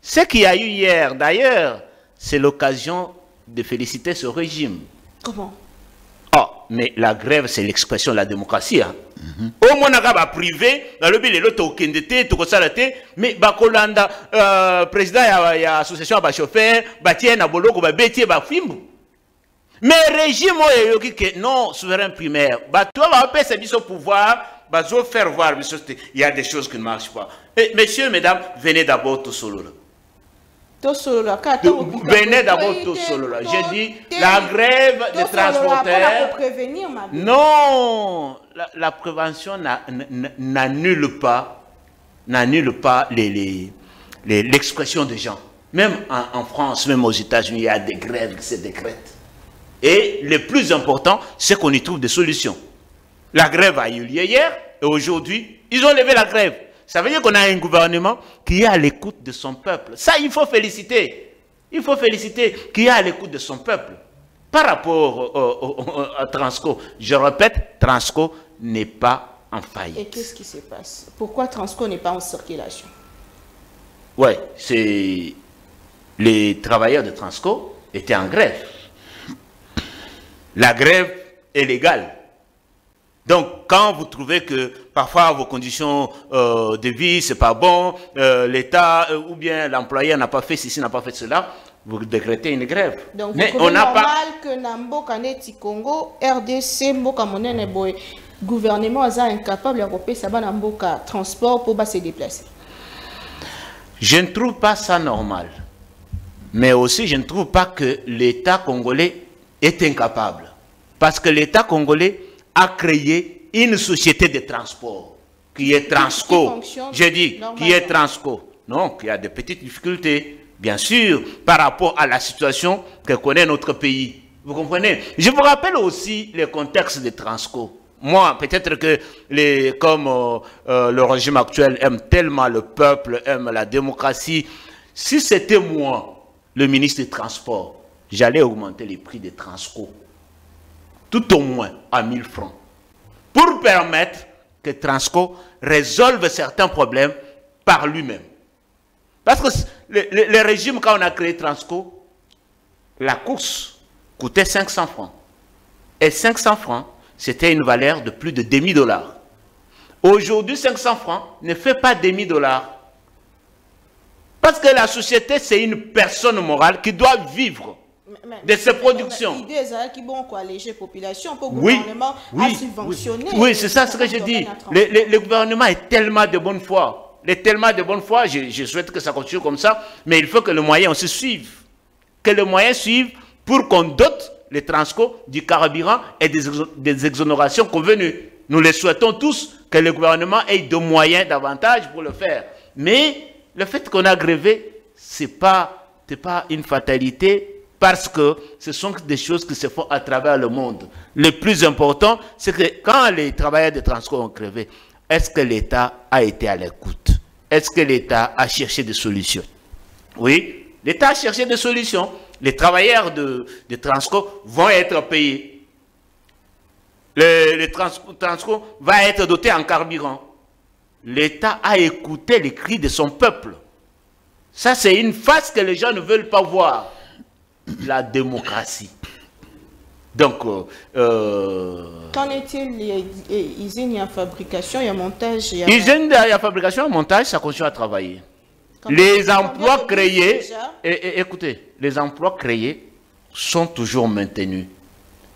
Ce qu'il y a eu hier, d'ailleurs, c'est l'occasion de féliciter ce régime. Comment? Oh, mais la grève, c'est l'expression de la démocratie. Hein. Au moins, on a privé, dans le billet, l'autre, mais Bakolanda, président, il y a association à chauffeur, Batien, à Boloko, Bétier, Bafimbo. Mais régime, non, souverain primaire, Batoua, va payer ses pouvoir, Bazo faire voir, il y a des choses qui ne marchent pas. Et, messieurs, mesdames, venez d'abord tout solo là. Venez d'abord tout solo là. J'ai dit la grève des transporteurs. Non, la prévention n'annule pas l'expression des gens. Même en France, même aux États-Unis, il y a des grèves qui se décrètent. Et le plus important, c'est qu'on y trouve des solutions. La grève a eu lieu hier et aujourd'hui, ils ont levé la grève. Ça veut dire qu'on a un gouvernement qui est à l'écoute de son peuple. Ça, il faut féliciter. Il faut féliciter qui est à l'écoute de son peuple. Par rapport à Transco, je répète, Transco n'est pas en faillite. Et qu'est-ce qui se passe? Pourquoi Transco n'est pas en circulation? Oui, c'est... Les travailleurs de Transco étaient en grève. La grève est légale. Donc, quand vous trouvez que parfois vos conditions de vie, c'est pas bon, l'État ou bien l'employeur n'a pas fait ceci, n'a pas fait cela, vous décrétez une grève. Donc, mais on n'a pas... que Nambo Kaneti Congo, RDC, Mboka Monene Boy, gouvernement a incapable d'Europe, ça va Namboka transport pour se déplacer. Je ne trouve pas ça normal. Mais aussi, je ne trouve pas que l'État congolais est incapable. Parce que l'État congolais a créé une société de transport, qui est Transco. J'ai dit, qui est Transco. Donc, il y a des petites difficultés, bien sûr, par rapport à la situation que connaît notre pays. Vous comprenez? Je vous rappelle aussi le contexte de Transco. Moi, peut-être que le régime actuel aime tellement le peuple, aime la démocratie. Si c'était moi, le ministre des Transports, j'allais augmenter les prix des Transco. Tout au moins à 1000 francs, pour permettre que Transco résolve certains problèmes par lui-même. Parce que le régime, quand on a créé Transco, la course coûtait 500 francs. Et 500 francs, c'était une valeur de plus de $2000. Aujourd'hui, 500 francs ne fait pas $2000. Parce que la société, c'est une personne morale qui doit vivre de ces productions. L'idée qui bon quoi alléger population pour gouvernement à subventionner. Oui, c'est ça ce que je dis. Le gouvernement est tellement de bonne foi. Il est tellement de bonne foi, je souhaite que ça continue comme ça, mais il faut que le moyen aussi suive. Que le moyen suive pour qu'on dote les Transco du carburant et des exonérations convenues. Nous le souhaitons tous que le gouvernement ait de moyens davantage pour le faire. Mais le fait qu'on a grévé, ce n'est pas une fatalité. Parce que ce sont des choses qui se font à travers le monde. Le plus important, c'est que quand les travailleurs de Transco ont crevé, est-ce que l'État a été à l'écoute? Est-ce que l'État a cherché des solutions? Oui, l'État a cherché des solutions. Les travailleurs de Transco vont être payés. Le Transco va être doté en carburant. L'État a écouté les cris de son peuple. Ça, c'est une face que les gens ne veulent pas voir. La démocratie. Donc, qu'en est-il? Il y a fabrication, il y a montage. Il y a fabrication, montage, ça continue à travailler. Les emplois créés, écoutez, les emplois créés sont toujours maintenus.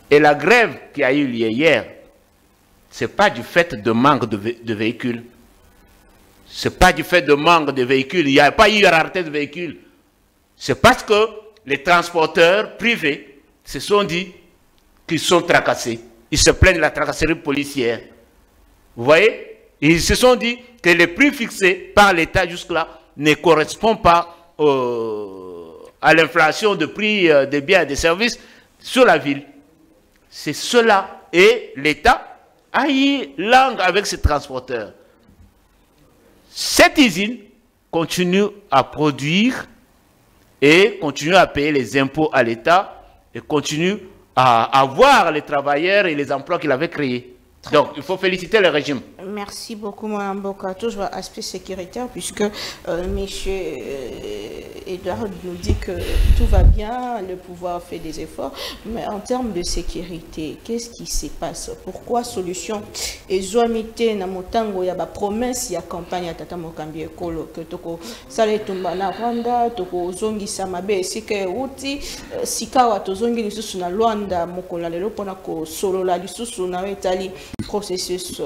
Et la grève qui a eu lieu hier, c'est pas du fait de manque de véhicules. C'est pas du fait de manque de véhicules. Il n'y a pas eu rareté de véhicules. C'est parce que les transporteurs privés se sont dit qu'ils sont tracassés. Ils se plaignent de la tracasserie policière. Vous voyez? Ils se sont dit que les prix fixés par l'État jusque-là ne correspondent pas à l'inflation de prix des biens et des services sur la ville. C'est cela. Et l'État a eu langue avec ces transporteurs. Cette usine continue à produire et continue à payer les impôts à l'État et continue à avoir les travailleurs et les emplois qu'il avait créés. Donc, il faut féliciter le régime. Merci beaucoup, Mme Boka. Toujours aspect sécuritaire, puisque M. Edouard nous dit que tout va bien, le pouvoir fait des efforts, mais en termes de sécurité, qu'est-ce qui se passe? Pourquoi solution et zoamité na motango ya ba promesse ya campagne ya Tata Mokambi Ekolo que toko sale tumba na Rwanda toko zongisa mabe sike uti sikawa tozongi lisusu na Rwanda mokola lelo pona ko solola lisusu na etali processus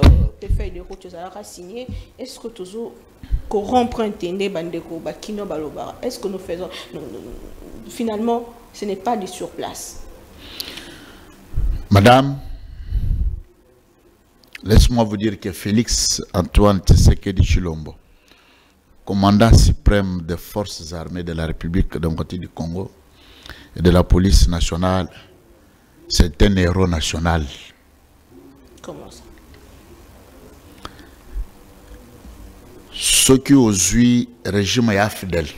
feuille de route zalaka signé. Est-ce que toujours corrompre un téné bandeko bakino balobara? Est-ce que nous faisons finalement ce n'est pas du surplace? Madame, laisse-moi vous dire que Félix Antoine Tshisekedi Tshilombo, commandant suprême des forces armées de la République démocratique du Congo et de la police nationale, c'est un héros national. Comment ça? Ceux qui aujourd'hui régime ya fidèle,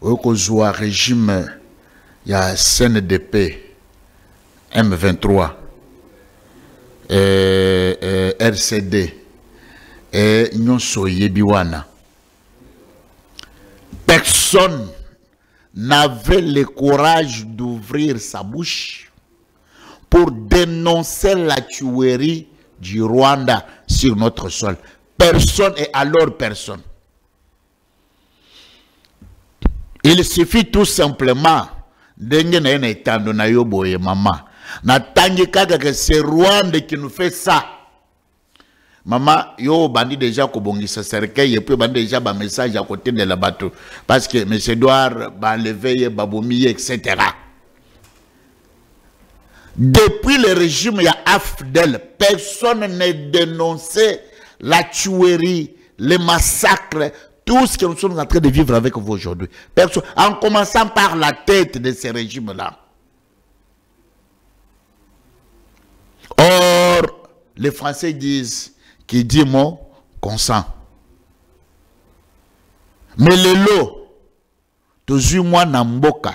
aujourd'hui régime ya CNDP, M23, RCD, et Nyonso Yebiwana. Personne n'avait le courage d'ouvrir sa bouche pour dénoncer la tuerie du Rwanda sur notre sol. Personne et alors personne. Il suffit tout simplement de maman. C'est Rwanda qui nous fait ça. Maman, yo bandi déjà kobongisa cercueil et puis bandi déjà ba message à côté de la bateau parce que monsieur Edouard ba levé babomi etc. Depuis le régime ya Afdel, personne n'est dénoncé la tuerie, les massacres, tout ce que nous sommes en train de vivre avec vous aujourd'hui. En commençant par la tête de ces régimes-là. Or, les Français disent qui dit mot consent. Mais le lot, tous moi namboka,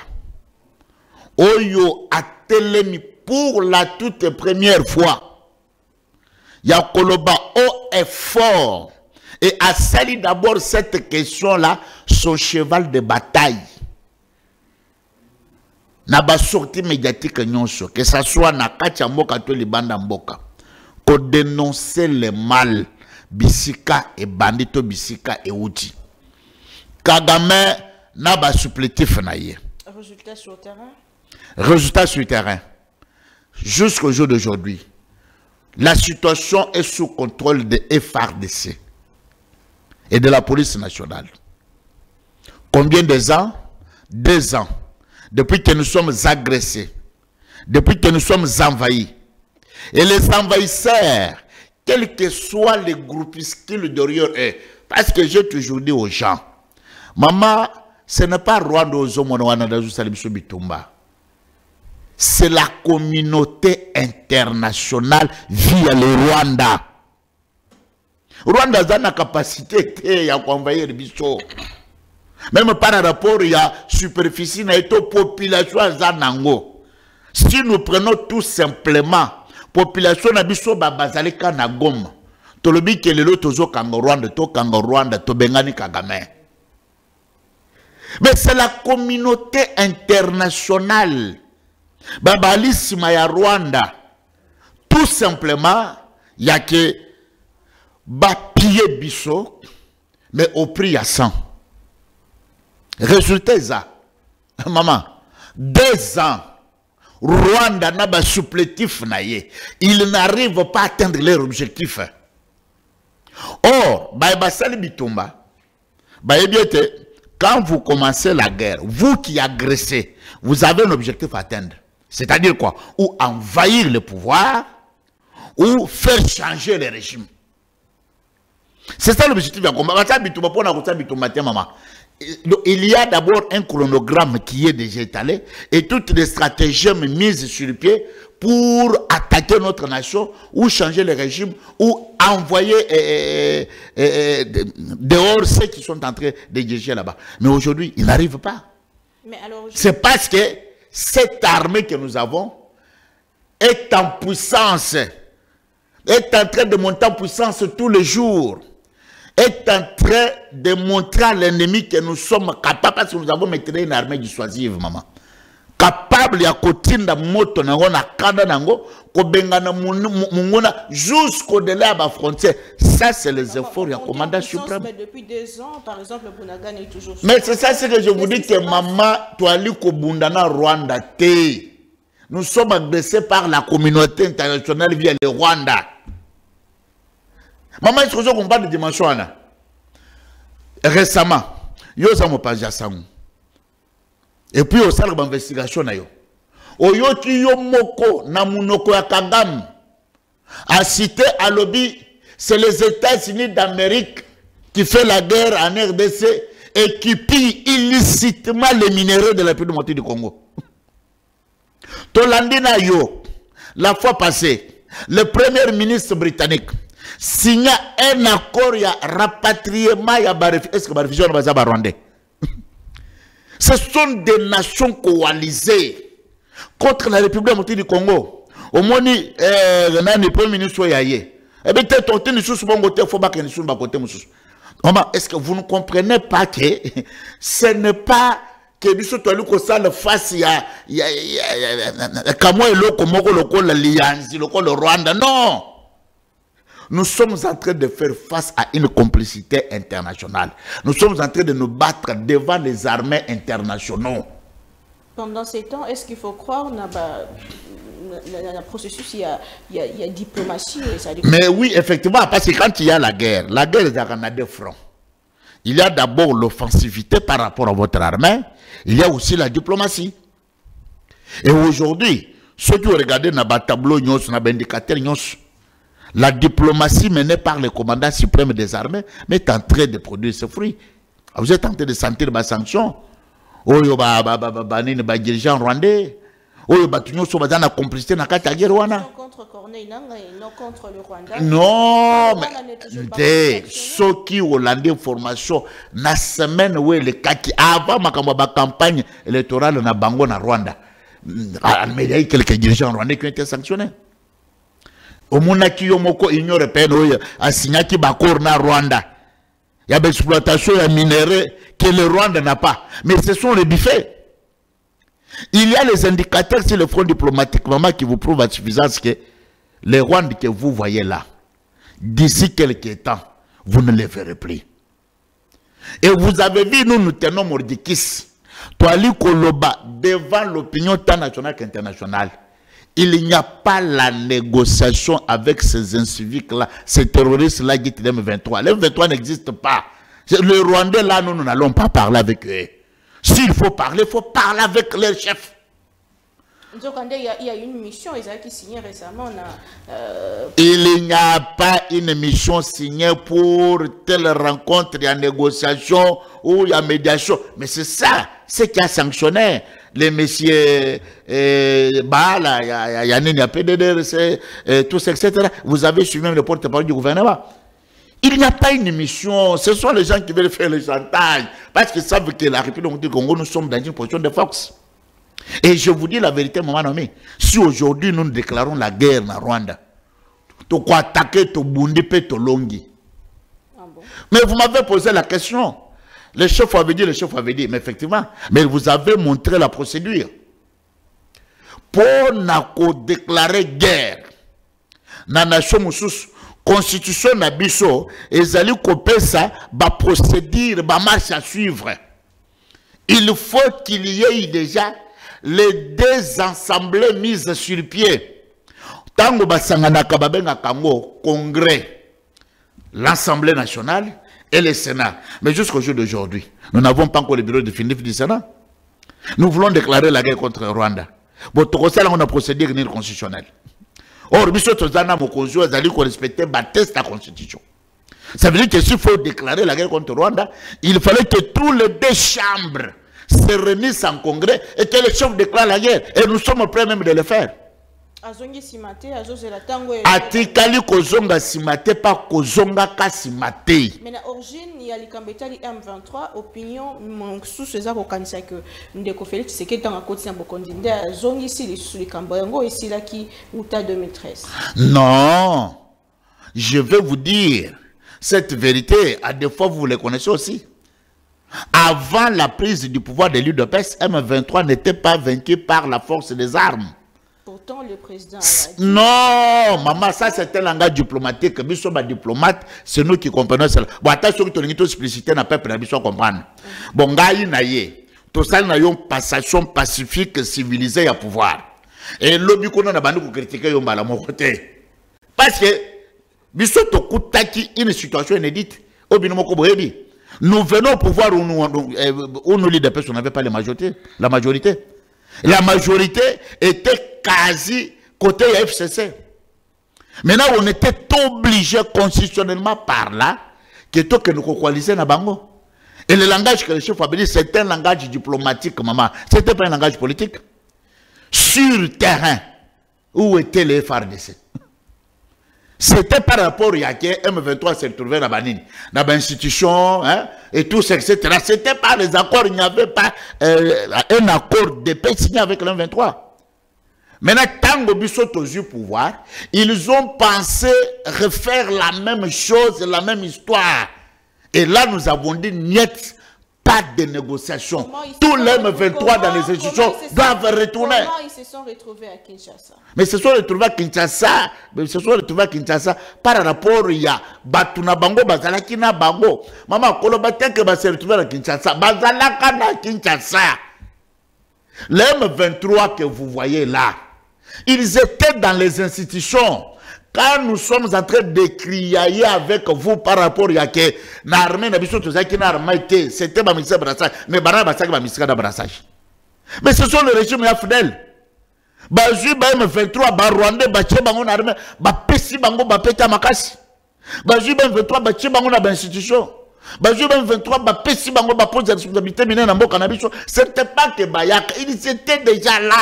oyo a télémi pour la toute première fois. Yakoloba haut est fort et a sali d'abord cette question-là, son cheval de bataille. Naba sortie médiatique nyonso, que ça soit nakacha mboka to libanda mboka, ko dénoncer le mal, bisika et bandito bisika et outi. Kagame naba supplétif naie. Résultat sur le terrain. Résultat sur le terrain. Jusqu'au jour d'aujourd'hui. La situation est sous contrôle de FARDC et de la police nationale. Combien de ans? 2 ans. Depuis que nous sommes agressés, depuis que nous sommes envahis. Et les envahisseurs, quels que soient les groupuscules derrière eux, parce que j'ai toujours dit aux gens, maman, ce n'est pas Rwanda Ozomonouanadazousalibsoubitumba. C'est la communauté internationale via le Rwanda. Rwanda a la capacité à envahir les bisous. Même par rapport à la superficie et la population zanango. Si nous prenons tout simplement population na biso bazaleka na goma. Tolobi ke lelo tozo kanga Rwanda, to kanga Rwanda, to bengani Kagame. Mais c'est la communauté internationale. Babalisme ya Rwanda, tout simplement, il y a que bapiller biso, mais au prix ya 100. Résultat, ça, maman, 2 ans, Rwanda n'a pas supplétif, ils n'arrivent pas à atteindre leur objectif. Or, Baibasali Bitumba, quand vous commencez la guerre, vous qui agressez, vous avez un objectif à atteindre. C'est-à-dire quoi? Ou envahir le pouvoir, ou faire changer le régime. C'est ça l'objectif. Il y a d'abord un chronogramme qui est déjà étalé et toutes les stratégies mises sur le pied pour attaquer notre nation, ou changer le régime, ou envoyer dehors ceux qui sont en train de diriger là-bas. Mais aujourd'hui, ils n'arrivent pas. C'est parce que cette armée que nous avons est en puissance, est en train de monter en puissance tous les jours. est en train de montrer à l'ennemi que nous sommes capables, parce que nous avons maintenu une armée dissuasive, maman. Capable de continuer moto nango na kanda nango ko bengana mungona jusqu'au-delà de la frontière. Ça c'est les efforts du commandant suprême. Mais depuis 2 ans, par exemple, Bunagana est toujours. Mais c'est ça ce que je vous dis que maman, toi li ko bundana Rwanda te. Nous sommes agressés par la communauté internationale via le Rwanda. Maman, est-ce que vous parle de dimension là? Récemment, yo ça me passe à Sangou. Et puis au salon d'investigation na yo. Oyo ki yo moko na munoko ya Kagame. A cité à lobby, c'est les États-Unis d'Amérique qui fait la guerre en RDC et qui pille illicitement les minéraux de la plus de moitié du Congo. Tolandina yo, la fois passée, le premier ministre britannique signa un accord ya rapatriement ya barefi. Est-ce que barefi on va za barwandais? Ce sont des nations coalisées contre la République du Congo. Au moins, le premier ministre Yaye. Eh bien, est-ce que vous ne comprenez pas que ce n'est pas que nous sommes le face le Rwanda. Non! Nous sommes en train de faire face à une complicité internationale. Nous sommes en train de nous battre devant les armées internationaux. Pendant ces temps, est-ce qu'il faut croire dans le processus, il y a diplomatie et ça... Mais oui, effectivement, parce que quand il y a la guerre, il y a deux fronts. Il y a d'abord l'offensivité par rapport à votre armée, il y a aussi la diplomatie. Et aujourd'hui, ceux qui regardent dans le tableau, dans l'indicateur, la diplomatie menée par le commandant suprême des armées est en train de produire ses fruits. Vous êtes en train de sentir ma sanction. Oyo ba dirigeant rwandais. Oyo ba tunyo so bazana complicité na kata guerre wana. Contre Corneille Nangaa et non contre le Rwanda. Non, mais ceux qui hollandais formation na semaine où les kaki avant makambo ba campagne électorale na bango na Rwanda. Mais il y a quelques dirigeants rwandais qui ont été sanctionnés. Au Monaki Yomoko, Union Européenne, a signé Bakor na Rwanda. Il y a des exploitations minéraux que le Rwanda n'a pas. Mais ce sont les buffets. Il y a les indicateurs sur le front diplomatique, maman, qui vous prouvent à suffisance que les Rwandais que vous voyez là, d'ici quelques temps, vous ne les verrez plus. Et vous avez vu, nous tenons Mordikis, Toali Koloba, devant l'opinion tant nationale qu'internationale. Il n'y a pas la négociation avec ces inciviques-là, ces terroristes-là qui disent M23. Les M23 n'existent pas. Les Rwandais-là, nous n'allons pas parler avec eux. S'il faut parler, il faut parler avec les chefs. Donc, il y a une mission, ils ont signé récemment. Il n'y a pas une mission signée pour telle rencontre, il y a négociation ou il y a médiation. Mais c'est ça, c'est qui a sanctionné. Les messieurs Bahala, il y a PDDRC, tout ça, etc. Vous avez suivi même le porte-parole du gouvernement. Il n'y a pas une mission. Ce sont les gens qui veulent faire le chantage. Parce qu'ils savent que la République du Congo, nous sommes dans une position de force. Et je vous dis la vérité, maman nommée. Si aujourd'hui nous déclarons la guerre en Rwanda, tu quoi attaquer, tu bundi, tu longi. Mais vous m'avez posé la question. Le chef avait dit, mais effectivement, mais vous avez montré la procédure. Pour nako déclarer guerre, na nation mususu, constitution na biso, ezali kopesa, ba procédure, ba marche à suivre. Il faut qu'il y ait déjà les deux assemblées mises sur pied. Tango basanganaka babenga kango, congrès, l'Assemblée nationale, et le Sénat. Mais jusqu'au jour d'aujourd'hui, nous n'avons pas encore le bureau définitif du Sénat. Nous voulons déclarer la guerre contre le Rwanda. Bon, on a procédé à une constitutionnelle. Or, M. Tozana Mokonzo a dit qu'on respectait Baptiste la Constitution. Ça veut dire que s'il faut déclarer la guerre contre le Rwanda, il fallait que tous les deux chambres se réunissent en congrès et que les chefs déclarent la guerre. Et nous sommes prêts même de le faire. Azongi Simate, Azozela Tango. Atikali Kozonga Simate, pas Kozonga Kasimate. Mais à l'origine, il y a les Kambetali M23, opinion, Monsou, César, Okanisa, que Ndeko Félix, c'est que dans la côte Saint-Bokondinde, Azongi, c'est les Kambayango, et c'est là qui, Outa de maîtresse. Non, je vais vous dire, cette vérité, à des fois, vous les connaissez aussi. Avant la prise du pouvoir de l'UDPS, M23 n'était pas vaincu par la force des armes. Pourtant, le président... Non, maman, ça c'est un langage diplomatique. Nous sommes diplomates, c'est nous qui comprenons cela. Bon, attention, tu n'as pas explicité, n'a pas permis de comprendre. Bon, gaï naïe, tout ça, n'a une passation pacifique civilisée à pouvoir. Et l'objet qu'on a banni pour critiquer, il y a mon côté. Parce que, nous sommes une situation inédite. Nous venons au pouvoir où nous, les DPS, on n'avait pas la majorité. La majorité était quasi côté FCC. Maintenant, on était obligé constitutionnellement par là que nous coaliser na bango. Et le langage que le chef a dit, c'est un langage diplomatique, maman. C'était pas un langage politique. Sur terrain, où étaient les FARDC? C'était par rapport à qui M23 s'est retrouvé dans l'institution, hein, et tout ça, etc. C'était par les accords, il n'y avait pas un accord de paix signé avec le M23. Maintenant, tant que Bissot a eu pouvoir, ils ont pensé refaire la même chose, la même histoire. Et là, nous avons dit, niet, pas de négociation. Tous les M23 dans les institutions doivent retourner. Comment ils se sont retrouvés à Kinshasa? Mais ils se sont retrouvés à Kinshasa. Par rapport à Batuna Bango, Bazalakina Bango. Maman, Kolobatia que va se retrouver à Kinshasa. Bazalakana Kinshasa. Les M23 que vous voyez là, ils étaient dans les institutions. Quand nous sommes en train de criailler avec vous par rapport à que l'armée n'a pas été, c'était ma ministère brassage, mais Barabassak ma ministère de brassage. Mais ce sont les régimes Yafdel. Bazu, M23, Barwande, Baché, Bangon armée, Bapessi, Bangon, Bapeta Makassi. Bazu, M23, Baché, Bangon, la institution. Bazu, M23, Bapessi, Bangon, Bapose, la responsabilité minée, Nambo, Cannabis. C'était pas que Bayak, ils étaient déjà là.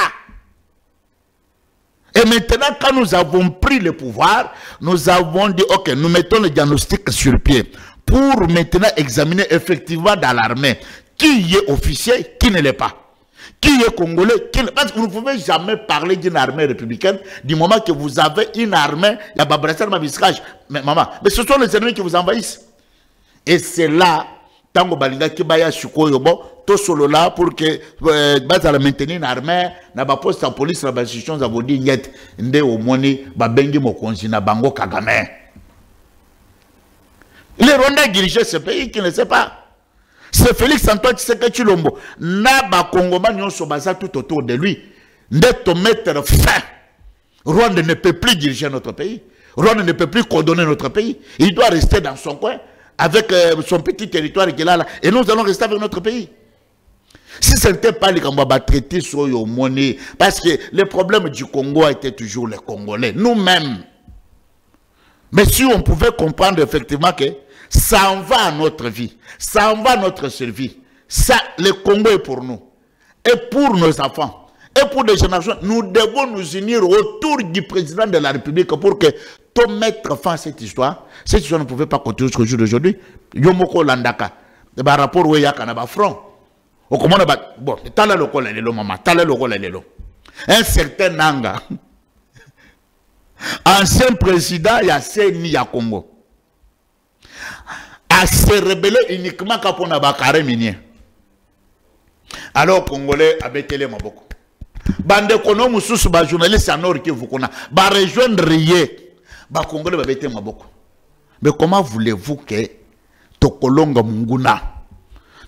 Et maintenant, quand nous avons pris le pouvoir, nous avons dit, ok, nous mettons le diagnostic sur pied pour maintenant examiner effectivement dans l'armée qui est officier, qui ne l'est pas. Qui est congolais, qui ne l'est pas. Parce que vous ne pouvez jamais parler d'une armée républicaine du moment que vous avez une armée, il y a Babrassar, Mabiscage, mais maman, mais ce sont les ennemis qui vous envahissent. Et c'est là, Tango Balinga Kibaya Sukoyobo, tout solo là pour que base maintenir une armée na ba poste en police na ba institution za bodi yet nde au moni ba bengi mokonzi na bango Kagame. Les Rwandais dirigeaient ce pays qui ne sait pas. C'est Félix Antoine Tshisekedi Lombo na ba Congoma nyonso baza tout autour de lui nde to mettre fin. Rwanda ne peut plus diriger notre pays. Rwanda ne peut plus coordonner notre pays. Il doit rester dans son coin avec son petit territoire qu'il a là et nous allons rester avec notre pays. Si ce n'était pas les Kambaba traités sur le monnaie, parce que le problème du Congo était toujours les Congolais, nous-mêmes. Mais si on pouvait comprendre effectivement que ça en va à notre vie, ça en va à notre survie, ça, le Congo est pour nous, et pour nos enfants, et pour les générations, nous devons nous unir autour du président de la République pour que tout mettre fin à cette histoire. Cette histoire ne pouvait pas continuer jusqu'au jour d'aujourd'hui. Yomoko Landaka, par rapport au Yakanaba Front. Bon, tala loko lelelo maman, tala loko lelelo. Un certain Nangaa, ancien président ya Seni ya Congo, a se rebellé uniquement pour na bakare minier. Alors Congolais a betele maboko. Bande kono mususu ba journaliste en or qui vous kona, ba rejoindre yé, ba Congolais ba betele maboko. Mais comment voulez-vous que Tokolonga Munguna?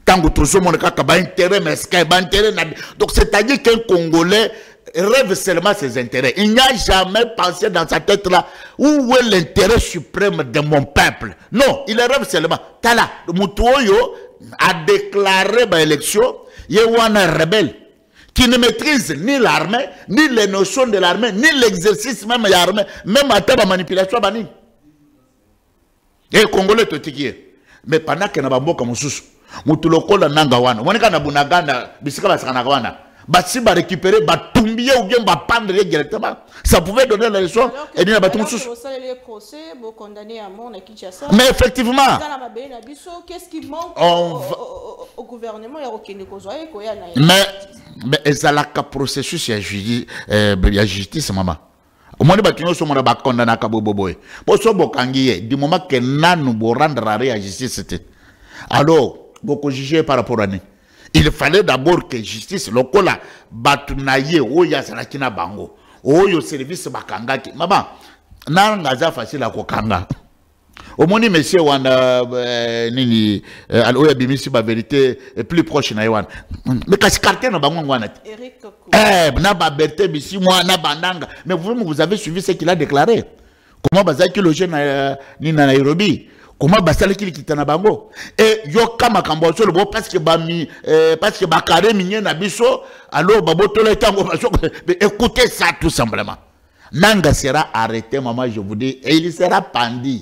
Tant que tout le monde a intérêt, mais ce qu'il y a intérêt. Donc, c'est-à-dire qu'un Congolais rêve seulement ses intérêts. Il n'a jamais pensé dans sa tête là, où est l'intérêt suprême de mon peuple? Non, il rêve seulement. Tala, Moutouoyo a déclaré par élection, il y a un rebelle qui ne maîtrise ni l'armée, ni les notions de l'armée, ni l'exercice même de l'armée, même à table de manipulation. Et le Congolais, tout est. Mais pendant qu'il y a un bon comme sous. Moutoulokola Nangawana. Waneka na bunagana, bisika basanagawana. Basi ba récupérer, ba tumbier ou bien ba pendre directement. Ça pouvait donner la leçon et dire batumsus. Mais effectivement. Qu'est-ce qui manque au gouvernement et au Kénékozoé koya na. Mais ezalaka processus ya justice maman. Au moins, du moment que nous nous rendre à la justice, alors, beaucoup jugé par rapport à nous. Il fallait d'abord que justice locale batte naie au Yasarakina Bango, au service Bakanga. Maman, n'a facile à Kokanga. Au moins, monsieur, on a nini, alors il y a vérité plus proche na Iwan. Mais qu'est-ce qu'arrêter na Bango Wanat? Eric Kokou. Na Baberté, monsieur, moi na Bandanga. Mais vous avez suivi ce qu'il a déclaré. Comment baser qui loge na Nairobi? Comment basale qui quitte na Bango? Et yo kama kambozo le bon parce que bakare minye na biso alors baboto le tango. Écoutez ça tout simplement. Nanga sera arrêté, maman, je vous dis, et il sera pendu.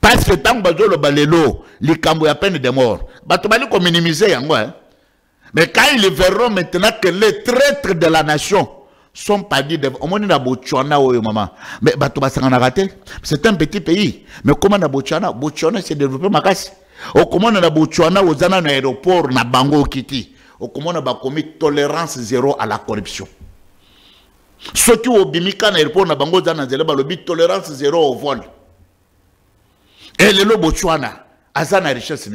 Parce que tant que le balélo, les cambo à peine de mort. Batobali qu'on minimise, mais quand ils verront maintenant que les traîtres de la nation sont pas dit, au moins na Botswana ou maman. Mais Batoba s'en a raté. C'est un petit pays. Mais comment na Botswana? Botswana s'est développé ma casse. Au comment na Botswana aux zana na aéroport na Bango Kiti. Au comment na Bakomi tolérance zéro à la corruption. Ceux qui ont bimika na aéroport na Bango zana zéro, balobi tolérance zéro au vol. Et le Botswana, Azana richesse,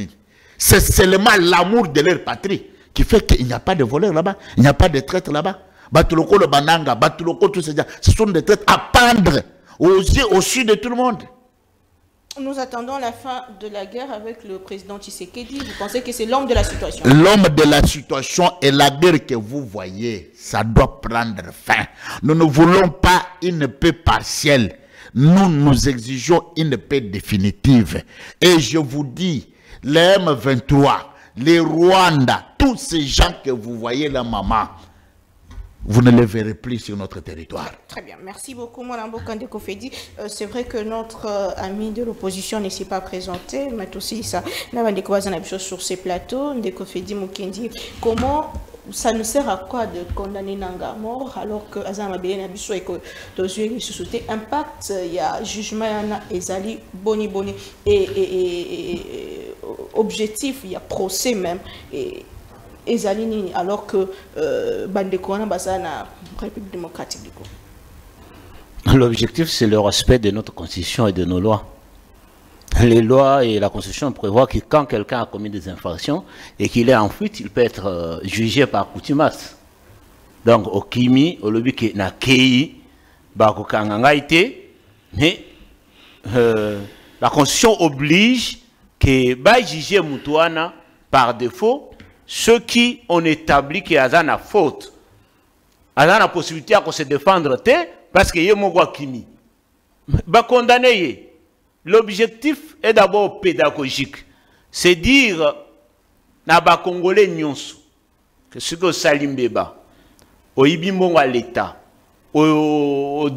c'est seulement l'amour de leur patrie qui fait qu'il n'y a pas de voleurs là-bas, il n'y a pas de traîtres là-bas. Batuloko, le Bananga, Batuloko, tout ça, ce sont des traîtres à pendre aux yeux, au sud de tout le monde. Nous attendons la fin de la guerre avec le président Tshisekedi. Vous pensez que c'est l'homme de la situation? L'homme de la situation et la guerre que vous voyez, ça doit prendre fin. Nous ne voulons pas une paix partielle. Nous, nous exigeons une paix définitive. Et je vous dis, les M23, les Rwandais, tous ces gens que vous voyez là, maman, vous ne les verrez plus sur notre territoire. Très bien. Merci beaucoup, Mourambo Kandeko Fedi. C'est vrai que notre ami de l'opposition ne s'est pas présenté, mais aussi ça. Nous avons découvert des choses sur ces plateaux. Kandeko Fedi Mukendi, comment... Ça ne sert à quoi de condamner Nangaa mort alors que Azam Abelé n'a plus et que deux yeux se soutenaient. Impact, il y a jugement, il y a Ezali, Boni, et objectif, il y a procès même. Et Ezali Nini, alors que Bandekona Bazan a République démocratique du coup. L'objectif, c'est le respect de notre constitution et de nos lois. Les lois et la Constitution prévoient que quand quelqu'un a commis des infractions et qu'il est en fuite, il peut être jugé par contumace. Donc, au Kimi, au lobby qui n'a qu'aïe, mais la Constitution oblige que bah juger Moutouana par défaut ceux qui ont établi que Azana a faute. Azana a possibilité à se défendre parce qu'il y a mon roi Kimi. Bah condamné. L'objectif est d'abord pédagogique. C'est dire, naba Congolais nyonso, que ce que Salimbeba, au Ibimon à l'État, au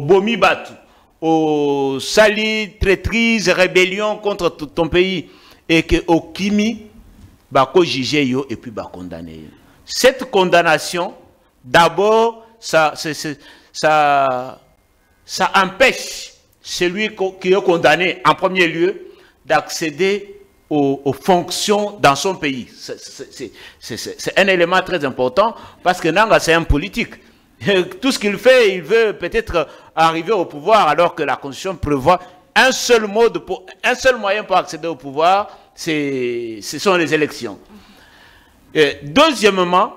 Bomi Batu, au Sali, traîtrise, rébellion contre tout ton pays, et que au Kimi, bako jugé yo et puis bako condamné. Cette condamnation, d'abord, ça empêche celui qui est condamné en premier lieu d'accéder aux fonctions dans son pays. C'est un élément très important parce que Nangaa, c'est un politique. Tout ce qu'il fait, il veut peut-être arriver au pouvoir alors que la Constitution prévoit un seul mode, un seul moyen pour accéder au pouvoir, ce sont les élections. Et deuxièmement,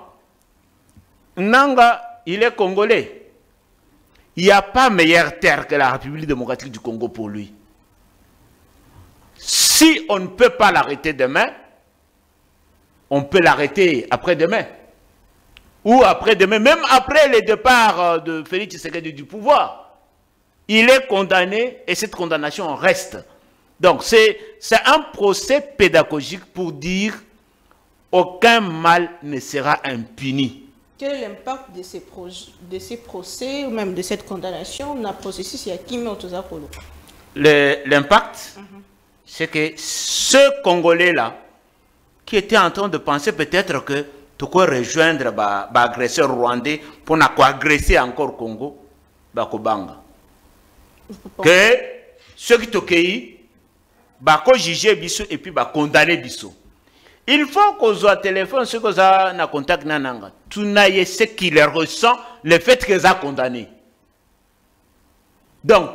Nangaa, il est congolais. Il n'y a pas meilleure terre que la République démocratique du Congo pour lui. Si on ne peut pas l'arrêter demain, on peut l'arrêter après-demain. Ou après-demain, même après le départ de Félix Tshisekedi du pouvoir. Il est condamné et cette condamnation reste. Donc c'est un procès pédagogique pour dire aucun mal ne sera impuni. Quel est l'impact de ces procès ou même de cette condamnation dans le processus Yakimi Otozakolo? L'impact, c'est que ce Congolais-là, qui était en train de penser peut-être que tu peux rejoindre l'agresseur rwandais pour n'agresser encore le Congo, Bakobanga. Que ceux qui t'ont cueilli, Bako jugé Bissou et puis Bako condamné Bissou. Il faut qu'on soit téléphone, ce que ça n'a contact nananga. Tout n'aille ce qu'il ressent, le fait qu'ils a condamné. Donc,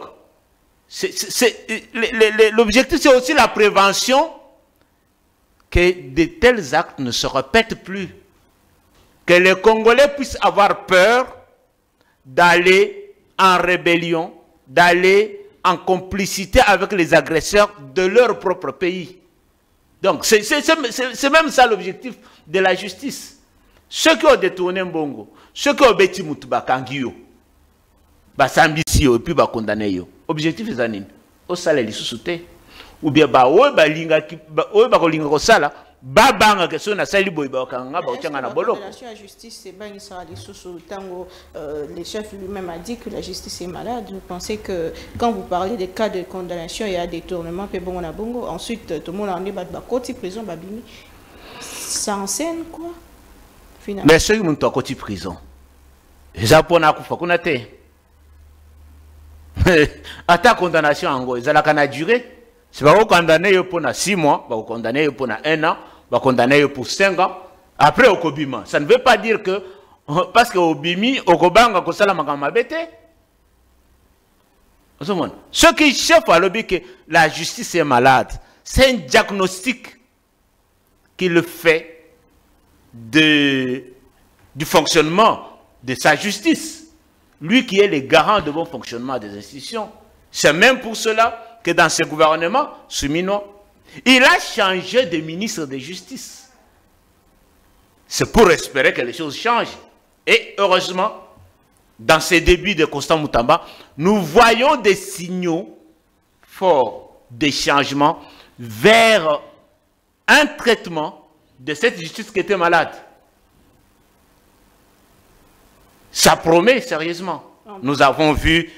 l'objectif c'est aussi la prévention que de tels actes ne se répètent plus. Que les Congolais puissent avoir peur d'aller en rébellion, d'aller en complicité avec les agresseurs de leur propre pays. Donc, c'est même ça l'objectif de la justice. Ceux qui ont détourné Mbongo, ceux qui ont bêti Moutouba, Kangiyo, Basambisio, et puis Bakondane, objectif est anime. Au salaire, ils sont ou bien, babanga que sona saliboiba kanga ba tchanga na boloko. La justice c'est bangi sera les sous tango le chef lui-même a dit que la justice est malade. Vous pensez que quand vous parlez des cas de condamnation et à détournement pe bongo na bongo ensuite tout le monde en débat ba koti prison babimi ça enseigne quoi finalement. Mais ceux qui montent à koti prison. Japona kufa kuna te. Ata condamnation ango ezala kana durée. Si vous condamnez pour 6 mois, vous condamnez pour 1 an, vous condamnez pour 5 ans, après vous bima. Ça ne veut pas dire que, parce que vous bimi, vous banga, vous salam, vous bête. Ceux qui cherchent à l'objet que la justice est malade, c'est un diagnostic qu'il fait du fonctionnement de sa justice. Lui qui est le garant de bon fonctionnement des institutions. C'est même pour cela que dans ce gouvernement, Soumino, il a changé de ministre de justice. C'est pour espérer que les choses changent. Et heureusement, dans ces débuts de Constantin Mutamba, nous voyons des signaux forts des changements vers un traitement de cette justice qui était malade. Ça promet sérieusement. Nous avons vu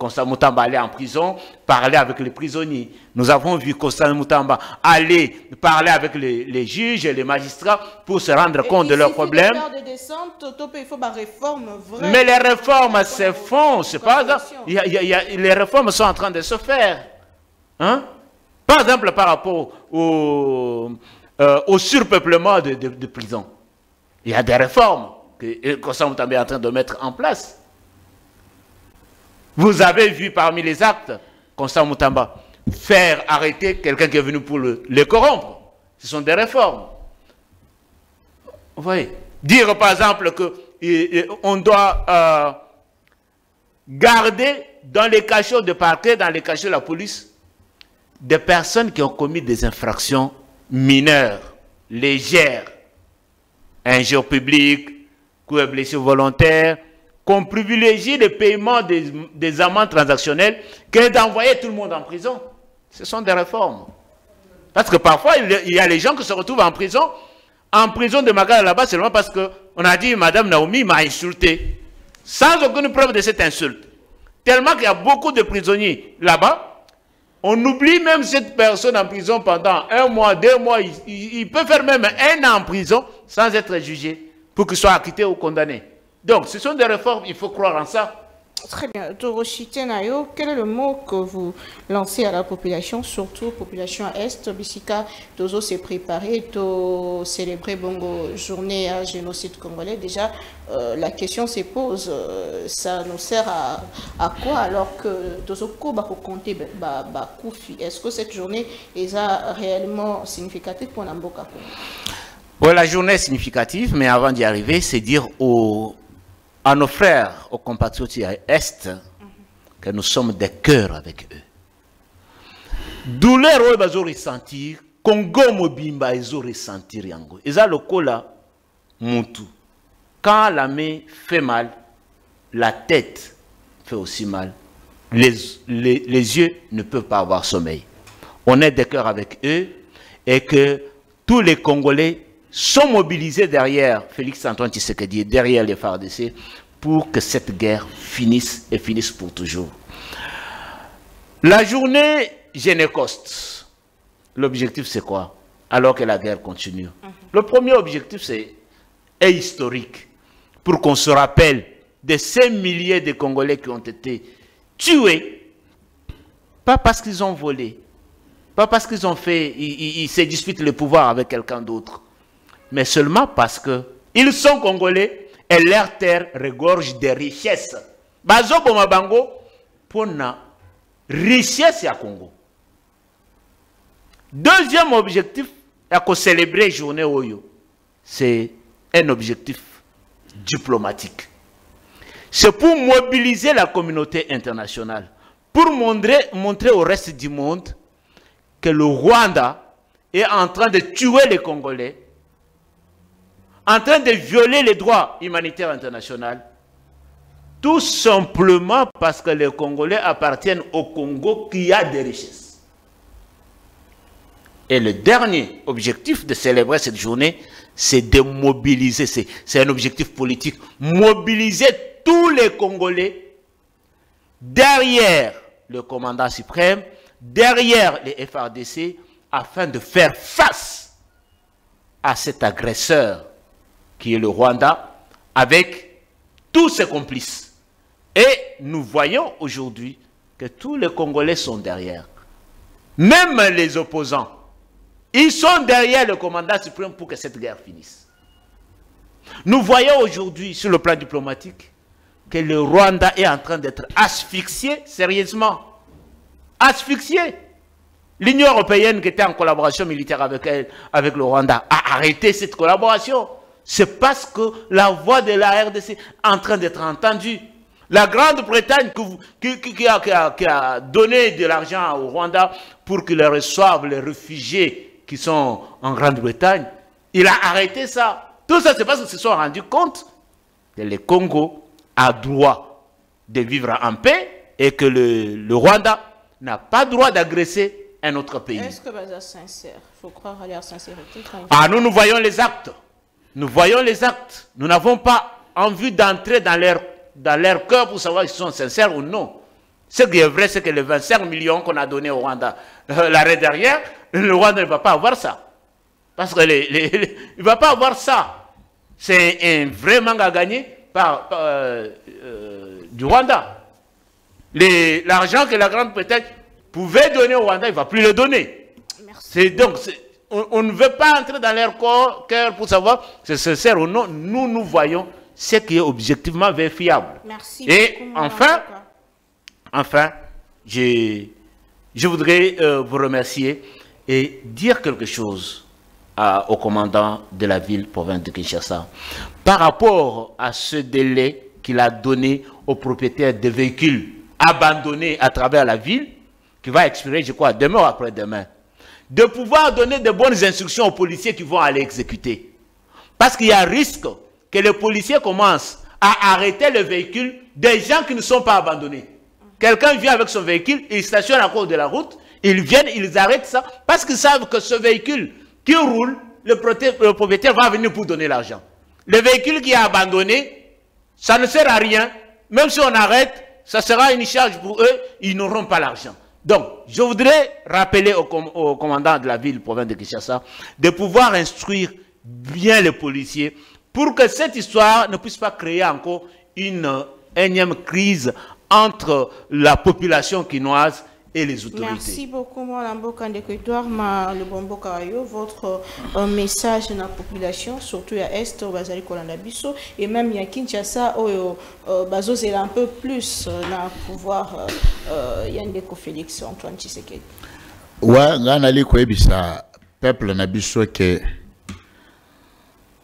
Constantin Mutamba aller en prison, parler avec les prisonniers. Nous avons vu Constantin Mutamba aller parler avec les juges et les magistrats pour se rendre compte de leurs problèmes. Mais les réformes se font, c'est pas grave. Les réformes sont en train de se faire. Hein? Par exemple, par rapport au surpeuplement de prisons. Il y a des réformes que Constantin Mutamba est en train de mettre en place. Vous avez vu parmi les actes, Constantin Mutamba, faire arrêter quelqu'un qui est venu pour le corrompre. Ce sont des réformes. Vous voyez. Dire par exemple qu'on doit garder dans les cachots de parquet, dans les cachots de la police, des personnes qui ont commis des infractions mineures, légères, injures publiques, coups et blessures volontaires, qu'on privilégie le paiement des amendes transactionnelles que d'envoyer tout le monde en prison. Ce sont des réformes. Parce que parfois, il y a les gens qui se retrouvent en prison de Magala là-bas, seulement parce qu'on a dit « Madame Naomi m'a insulté », sans aucune preuve de cette insulte. Tellement qu'il y a beaucoup de prisonniers là-bas, on oublie même cette personne en prison pendant 1 mois, 2 mois, il peut faire même 1 an en prison sans être jugé, pour qu'il soit acquitté ou condamné. Donc, ce sont des réformes, il faut croire en ça. Très bien. Doroshi Tenayo, quel est le mot que vous lancez à la population, surtout population Est, Bissika, Tozo s'est préparé, Tozo célébrer Bongo journée à génocide congolais. Déjà, la question se pose, ça nous sert à quoi alors que Tozo Koba compter Koufi? Est-ce que cette journée est réellement significative pour Namboka? Oui, la journée est significative, mais avant d'y arriver, c'est dire à nos frères, aux compatriotes Est, que nous sommes des cœurs avec eux. Douleur, ils vont ressentir, Congo Mobimba, ils vont ressentir. Ils ont le cola, Moutou. Quand la main fait mal, la tête fait aussi mal. Les yeux ne peuvent pas avoir sommeil. On est des cœurs avec eux et que tous les Congolais sont mobilisés derrière Félix Antoine Tshisekedi, derrière les FARDC, pour que cette guerre finisse et finisse pour toujours. La journée Génécoste, l'objectif c'est quoi? Alors que la guerre continue. Le premier objectif est historique, pour qu'on se rappelle de ces milliers de Congolais qui ont été tués, pas parce qu'ils ont volé, Pas parce qu'ils ont fait, ils se disputent le pouvoir avec quelqu'un d'autre, mais seulement parce qu'ils sont Congolais et leur terre regorge de richesses. Bazo Bomabango, pour la richesse à Congo. Deuxième objectif, à célébrer la journée Oyo, c'est un objectif diplomatique. C'est pour mobiliser la communauté internationale, pour montrer au reste du monde que le Rwanda est en train de tuer les Congolais, en train de violer les droits humanitaires internationaux, tout simplement parce que les Congolais appartiennent au Congo qui a des richesses. Et le dernier objectif de célébrer cette journée, c'est de mobiliser, c'est un objectif politique, mobiliser tous les Congolais derrière le commandant suprême, derrière les FARDC, afin de faire face à cet agresseur qui est le Rwanda, avec tous ses complices. Et nous voyons aujourd'hui que tous les Congolais sont derrière, même les opposants. Ils sont derrière le commandant suprême pour que cette guerre finisse. Nous voyons aujourd'hui, sur le plan diplomatique, que le Rwanda est en train d'être asphyxié, sérieusement. Asphyxié. L'Union européenne, qui était en collaboration militaire avec elle, avec le Rwanda, a arrêté cette collaboration. C'est parce que la voix de la RDC est en train d'être entendue. La Grande-Bretagne qui a donné de l'argent au Rwanda pour qu'ils reçoivent les réfugiés qui sont en Grande-Bretagne, il a arrêté ça. Tout ça, c'est parce qu'ils se sont rendus compte que le Congo a droit de vivre en paix et que le Rwanda n'a pas droit d'agresser un autre pays. Est-ce que c'est sincère? Il faut croire à leur sincérité. Ah, nous voyons les actes. Nous voyons les actes. Nous n'avons pas envie d'entrer dans leur cœur pour savoir s'ils sont sincères ou non. Ce qui est vrai, c'est que les 25 millions qu'on a donnés au Rwanda l'arrêt derrière, le Rwanda ne va pas avoir ça. Parce qu'il ne va pas avoir ça. C'est un vrai manque à gagner du Rwanda. L'argent que la Grande-Bretagne pouvait donner au Rwanda, il ne va plus le donner. Merci. Donc, on ne veut pas entrer dans leur cœur pour savoir si c'est sincère ou non. Nous, nous voyons ce qui est objectivement vérifiable. Merci. Et beaucoup, enfin, je voudrais vous remercier et dire quelque chose au commandant de la ville province de Kinshasa par rapport à ce délai qu'il a donné aux propriétaires de véhicules abandonnés à travers la ville, qui va expirer, je crois, demain ou après-demain, de pouvoir donner de bonnes instructions aux policiers qui vont aller exécuter. Parce qu'il y a risque que les policiers commencent à arrêter le véhicule des gens qui ne sont pas abandonnés. Quelqu'un vient avec son véhicule, il stationne à cause de la route, ils viennent, ils arrêtent ça, parce qu'ils savent que ce véhicule qui roule, le propriétaire va venir pour donner l'argent. Le véhicule qui est abandonné, ça ne sert à rien. Même si on arrête, ça sera une charge pour eux, ils n'auront pas l'argent. Donc, je voudrais rappeler au commandant de la ville, province de Kinshasa, de pouvoir instruire bien les policiers pour que cette histoire ne puisse pas créer encore une énième crise entre la population quinoise et les autorités. Merci beaucoup, Mme Kandekoutoir, le Bombo Karayo, votre message à la population, surtout à Est, au Bazali Kolandabiso, et même à Kinshasa, où Bazo c'est un peu plus dans le pouvoir Yandeko Félix Antoine Tshisekedi. Oui, peuple Nabiso que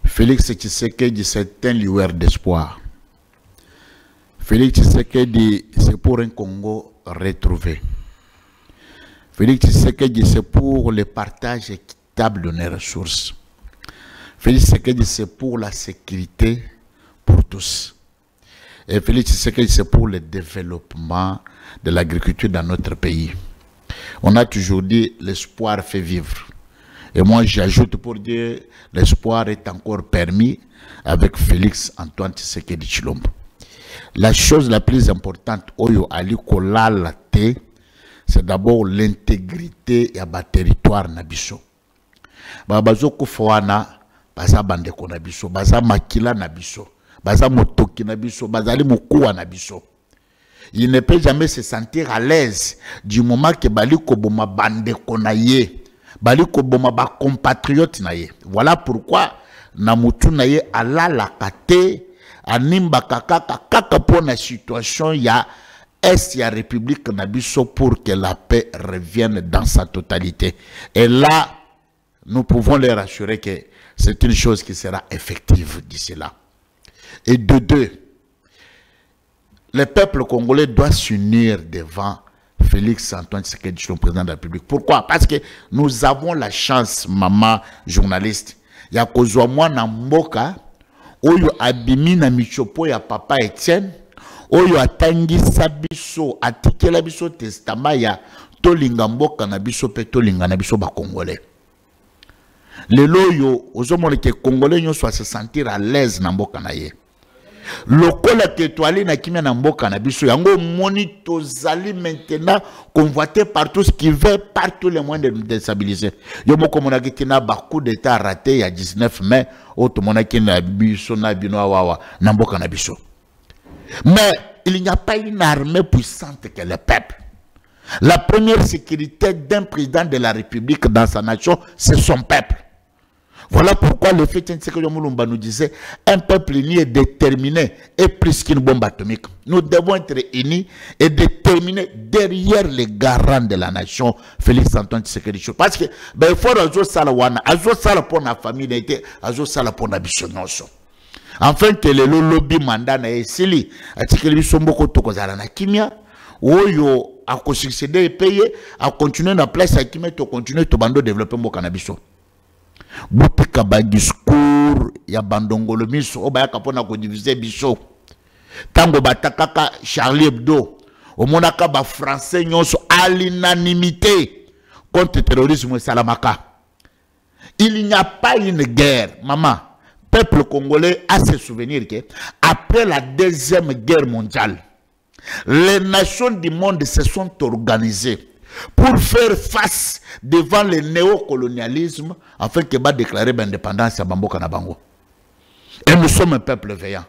Félix Tshisekedi c'est un lueur d'espoir. Félix Tshisekedi, c'est pour un Congo retrouvé. Félix Tshisekedi, c'est pour le partage équitable de nos ressources. Félix Tshisekedi, c'est pour la sécurité pour tous. Et Félix Tshisekedi, c'est pour le développement de l'agriculture dans notre pays. On a toujours dit l'espoir fait vivre. Et moi, j'ajoute pour dire l'espoir est encore permis avec Félix Antoine Tshisekedi Tshilombo. La chose la plus importante, c'est d'abord l'intégrité et le territoire nabiso. Babazo Koufouana, Baza Bandeko nabiso, Baza Makila nabiso, Baza Motoki nabiso, Baza Limoukoua nabiso. il ne peut jamais se sentir à l'aise du moment que Bali Koboma bande konaye, Bali Koboma ba compatriote naye. Voilà pourquoi Namutu naye ala la kate, animba kaka kaka pour la situation ya est ya République Nabiso pour que la paix revienne dans sa totalité. Et là, nous pouvons les rassurer que c'est une chose qui sera effective d'ici là. Et de deux, le peuple congolais doit s'unir devant Félix Antoine Tshisekedi, le président de la République. Pourquoi? Parce que nous avons la chance, maman journaliste, il y a Kozouamwa Namboka, Oyo Abimi Namichopo, ya Papa Etienne, Oyo Atangi Sabiso, Atikela Biso Testama, ya Tolingamboka Nabiso pe Tolinga Nabiso ba Congolais. Les loyaux, aux hommes les Congolais, ils doivent se sentir à l'aise dans le Canaïe. Le col étoilé n'a qu'un amboka nabiso. Yango monitozali maintenant convoité par tous qui veulent partout les moyens de déstabiliser. Yomo komonaki kina baku d'état raté il y a 19 mai. Autre monaki nabiso na binoa wawa namboka nabiso. Mais il n'y a pas une armée puissante que le peuple. La première sécurité d'un président de la République dans sa nation, c'est son peuple. Voilà pourquoi le fait que Mulumba nous disait, un peuple uni est déterminé et plus qu'une bombe atomique. Nous devons être unis et déterminés derrière les garants de la nation, Félix Antoine Tshisekedi. Parce que, ben, il faut azo salawana, azo sala pour la famille, azo sala pour la bichonnoso. Enfin, que le lobby mandana et sili, a dit que lui sont beaucoup de kozala na kimia, oyo, à succéder et payer, à continuer dans la place à qui met au continuer au bandeau développer mon cannabis. Boutika ba discours, ya bandongolo miso, oba ya kapona ko diviser biso. Tango batakaka Charlie Hebdo, au monaka ba français nyonso à l'unanimité contre le terrorisme et salamaka. Il n'y a pas une guerre, maman. Peuple congolais a se souvenir que après la deuxième guerre mondiale, les nations du monde se sont organisées pour faire face devant le néocolonialisme afin que va déclarer l'indépendance à Bambo Kanabango. Et nous sommes un peuple veillant.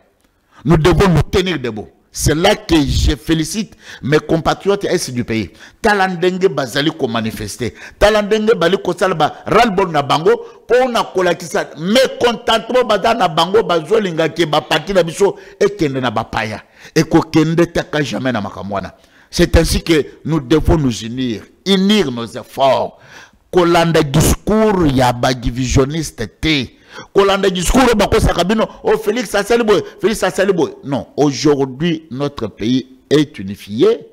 Nous devons nous tenir debout. C'est là que je félicite mes compatriotes est du pays. Talandenge bazali ko manifester. Talandenge bali ko salba ralbon na bango pona kolakisa mécontentement bazana bango bazolinga ke ba parti na biso ekende na bapaya et ko kende taka jamais na makamwana. C'est ainsi que nous devons nous unir nos efforts. Kolanda discours ya ba divisionniste té. Kolanda discours bako sakabino oh Félix Asselboy, Félix Asselboy. Non, aujourd'hui notre pays est unifié.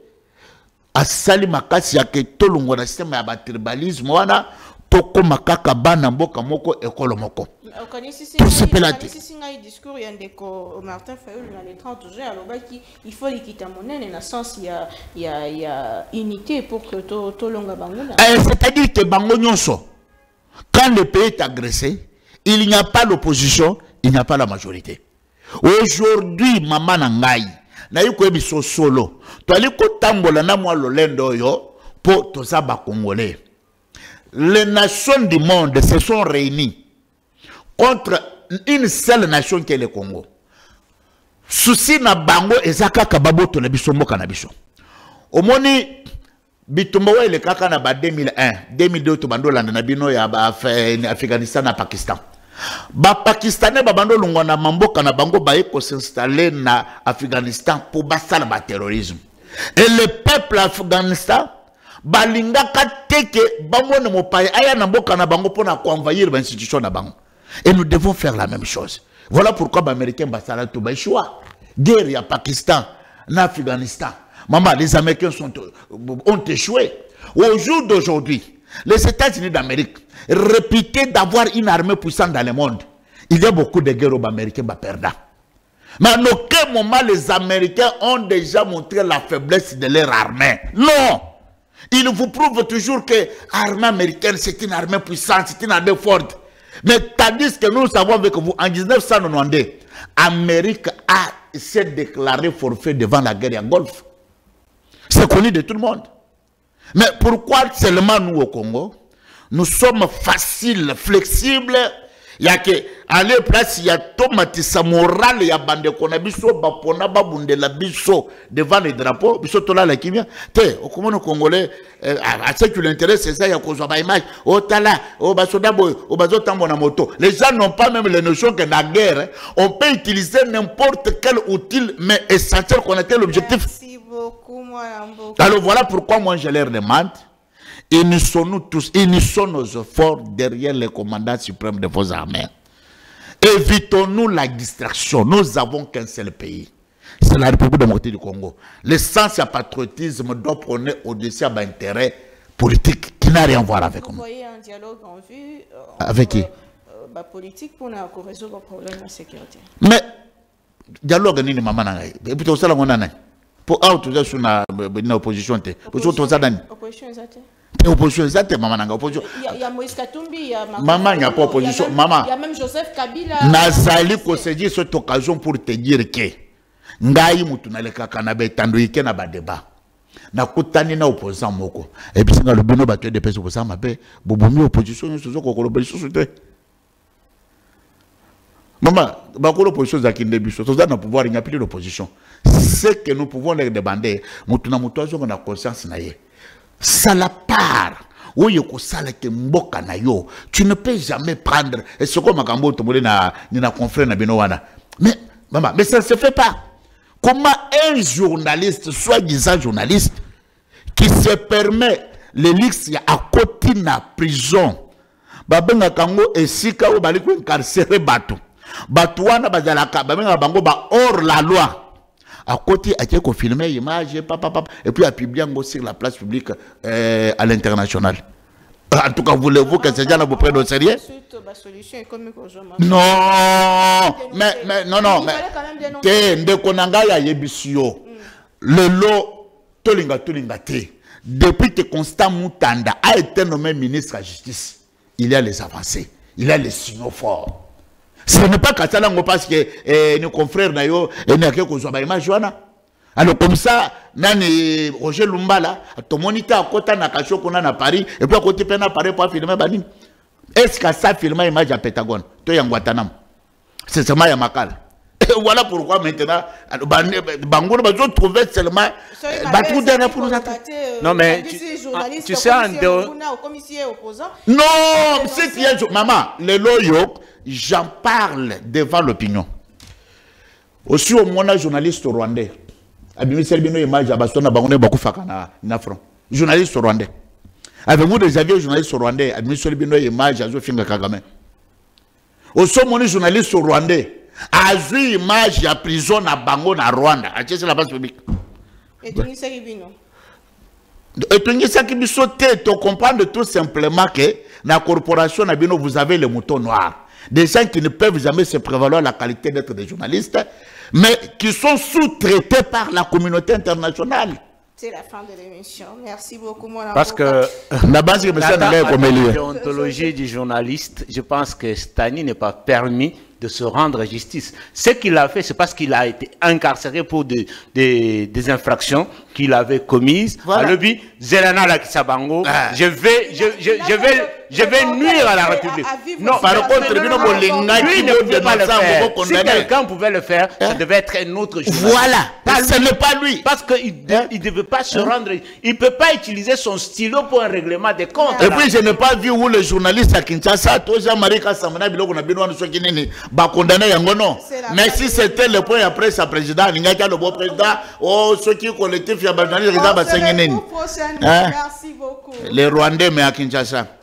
Asali makasi ya ke tolongo na système ya tribalisme wana toko makaka bana mboka moko ekolo moko. Tout se pelate. Si ngai discours ya ndeko Martin Fayulu na le 30 juin alobaki il faut likita monene na sens ya unité pour que tolonga bango na. C'est-à-dire que bango nyonso quand le pays est agressé, il n'y a pas l'opposition, il n'y a pas la majorité. Aujourd'hui, maman Nangai, na yuko ebiso solo. Toaliko tambola na mwa lolendo yo po tozaba congolais. Les nations du monde se sont réunies contre une seule nation qui est le Congo. Souci na bango ezaka kababo to na biso mboka na biso. Omoni bitumbawe le kaka na ba 2001, 2002 to bando landa na bino ya Afghanistan na Pakistan. Ba Pakistanais ba bando longwa na mamboka na bango ba eko s'installer na Afghanistan pour basala ba terrorisme. Et le peuple afghanistan balinga kateke bango ne mopaye aya na mboka na bango pour na envahir l'institution na bango. Et nous devons faire la même chose. Voilà pourquoi ba américain basala to ba choix. Guerre ya Pakistan na Afghanistan. Maman, les Américains ont échoué. Au jour d'aujourd'hui, les États-Unis d'Amérique, réputés d'avoir une armée puissante dans le monde, il y a beaucoup de guerres aux Américains qui perdent. Mais à aucun moment, les Américains ont déjà montré la faiblesse de leur armée. Non! Ils vous prouvent toujours que l'armée américaine, c'est une armée puissante, c'est une armée forte. Mais tandis que nous savons avec vous, en 1992, l'Amérique s'est déclarée forfait devant la guerre en Golfe. C'est connu de tout le monde. Mais pourquoi seulement nous au Congo, nous sommes faciles, flexibles ya ke ale place ya tomatisa morale ya bande kona biso bapona babundela biso devant le drapeau biso tola la kimia te okomona congolais à ce qui l'intéresse c'est ça ya kozwa ba image otala o basoda boy o bazotambo na moto. Les gens n'ont pas même la notion que la guerre on peut utiliser n'importe quel outil mais essentiel qu'on ait l'objectif. Merci beaucoup moi Rambo. Alors voilà pourquoi moi je leur demande. Unissons-nous tous, unissons nos efforts derrière les commandants suprêmes de vos armées. Évitons-nous la distraction. Nous avons qu'un seul pays. C'est la République démocratique du Congo. L'essence du patriotisme doit prôner au-dessus d'un intérêt politique qui n'a rien à voir avec nous. Vous voyez un dialogue en vue avec qui politique pour résoudre le problème de la sécurité. Mais, dialogue, nous n'avons pas. Et puis, ça, on a. Pour autorisation na opposition te pour tout ça dans opposition exacte maman nanga opposition il y a Moïse Katumbi maman il y a pas opposition maman il y a même Joseph Kabila nazali ko saisir cette occasion pour te dire que ngai mutu na le kakana be tandoyike na ba débat na kutani na opposant moko et puis nga le bino ba te de peso pour ça ma be bobomi opposition sozo ko kolobeliso sote maman ba ko l'opposition za kindebiso sozo na pouvoir il n'y a plus l'opposition. Ce que nous pouvons leur demander, on a conscience. Ça la part. Tu ne peux jamais prendre. Et ce que Makambo Tomole n'a confrère na Benowana. Mais maman, mais ça ne se fait pas. Comment un journaliste, soi-disant journaliste, qui se permet le luxe à côté de la prison, Babenga Kango et Sika ou Baliko incarcéré Batou. Batouana Bazalaka, Babenga Bango ba hors la loi. À côté, à qui qu'on filmait l'image, et puis à publier sur la place publique à l'international. En tout cas, voulez-vous que ces gens-là vous prennent au sérieux? Non, mais non, le lot Tolingate, depuis que Constantin Mutamba a été nommé ministre de la Justice, il y a les avancées, il y a les signaux forts. Ce n'est pas parce que nos confrères n'ont pas image. Alors comme ça, Roger Lumbala, tout le monde était à côté de Paris, et puis à côté de Paris pour filmer. Est-ce que ça filme l'image à Pentagone? Toi, en Guantanamo. C'est seulement à Makala. Voilà pourquoi maintenant, Bango va trouver seulement Batou Dana pour nous attaquer. Non, mais tu sais, un opposant. Non, c'est bien. Maman, le loyo, j'en parle devant l'opinion. Aussi, au moins, journaliste rwandais. Journaliste rwandais. Avez-vous des avis aux journalistes rwandais? Aussi, au moins, journaliste rwandais. Azui image ya prison na Bango na Rwanda. Achese la place publique. Et tu n'y sais bino. Et tu n'y sais qui biso te to comprendre tout simplement que na corporation na bino vous avez les moutons noirs. Des gens qui ne peuvent jamais se prévaloir la qualité d'être des journalistes mais qui sont sous-traités par la communauté internationale. C'est la fin de l'émission. Merci beaucoup mon ami. Parce que la base de l'ontologie du journaliste, je pense que Stani n'est pas permis de se rendre justice. Ce qu'il a fait, c'est parce qu'il a été incarcéré pour des infractions qu'il avait commises. Voilà. À le but, Zelana Lakisabango, je vais nuire à la République. Non, par contre, lui ne pouvait pas le faire. Si quelqu'un pouvait le faire, ça devait être un autre jour. Voilà, ce n'est pas lui. Parce qu'il ne devait pas se rendre. Il ne peut pas utiliser son stylo pour un règlement des comptes. Et puis, je n'ai pas vu où le journaliste à Kinshasa, toi, Jean-Marie Kassamana, Biloko Nabino, mais si c'était le point après sa président, il y a le bon président, oh, ceux qui collectif, il y a le bon président, merci beaucoup. Les Rwandais, mais à Kinshasa.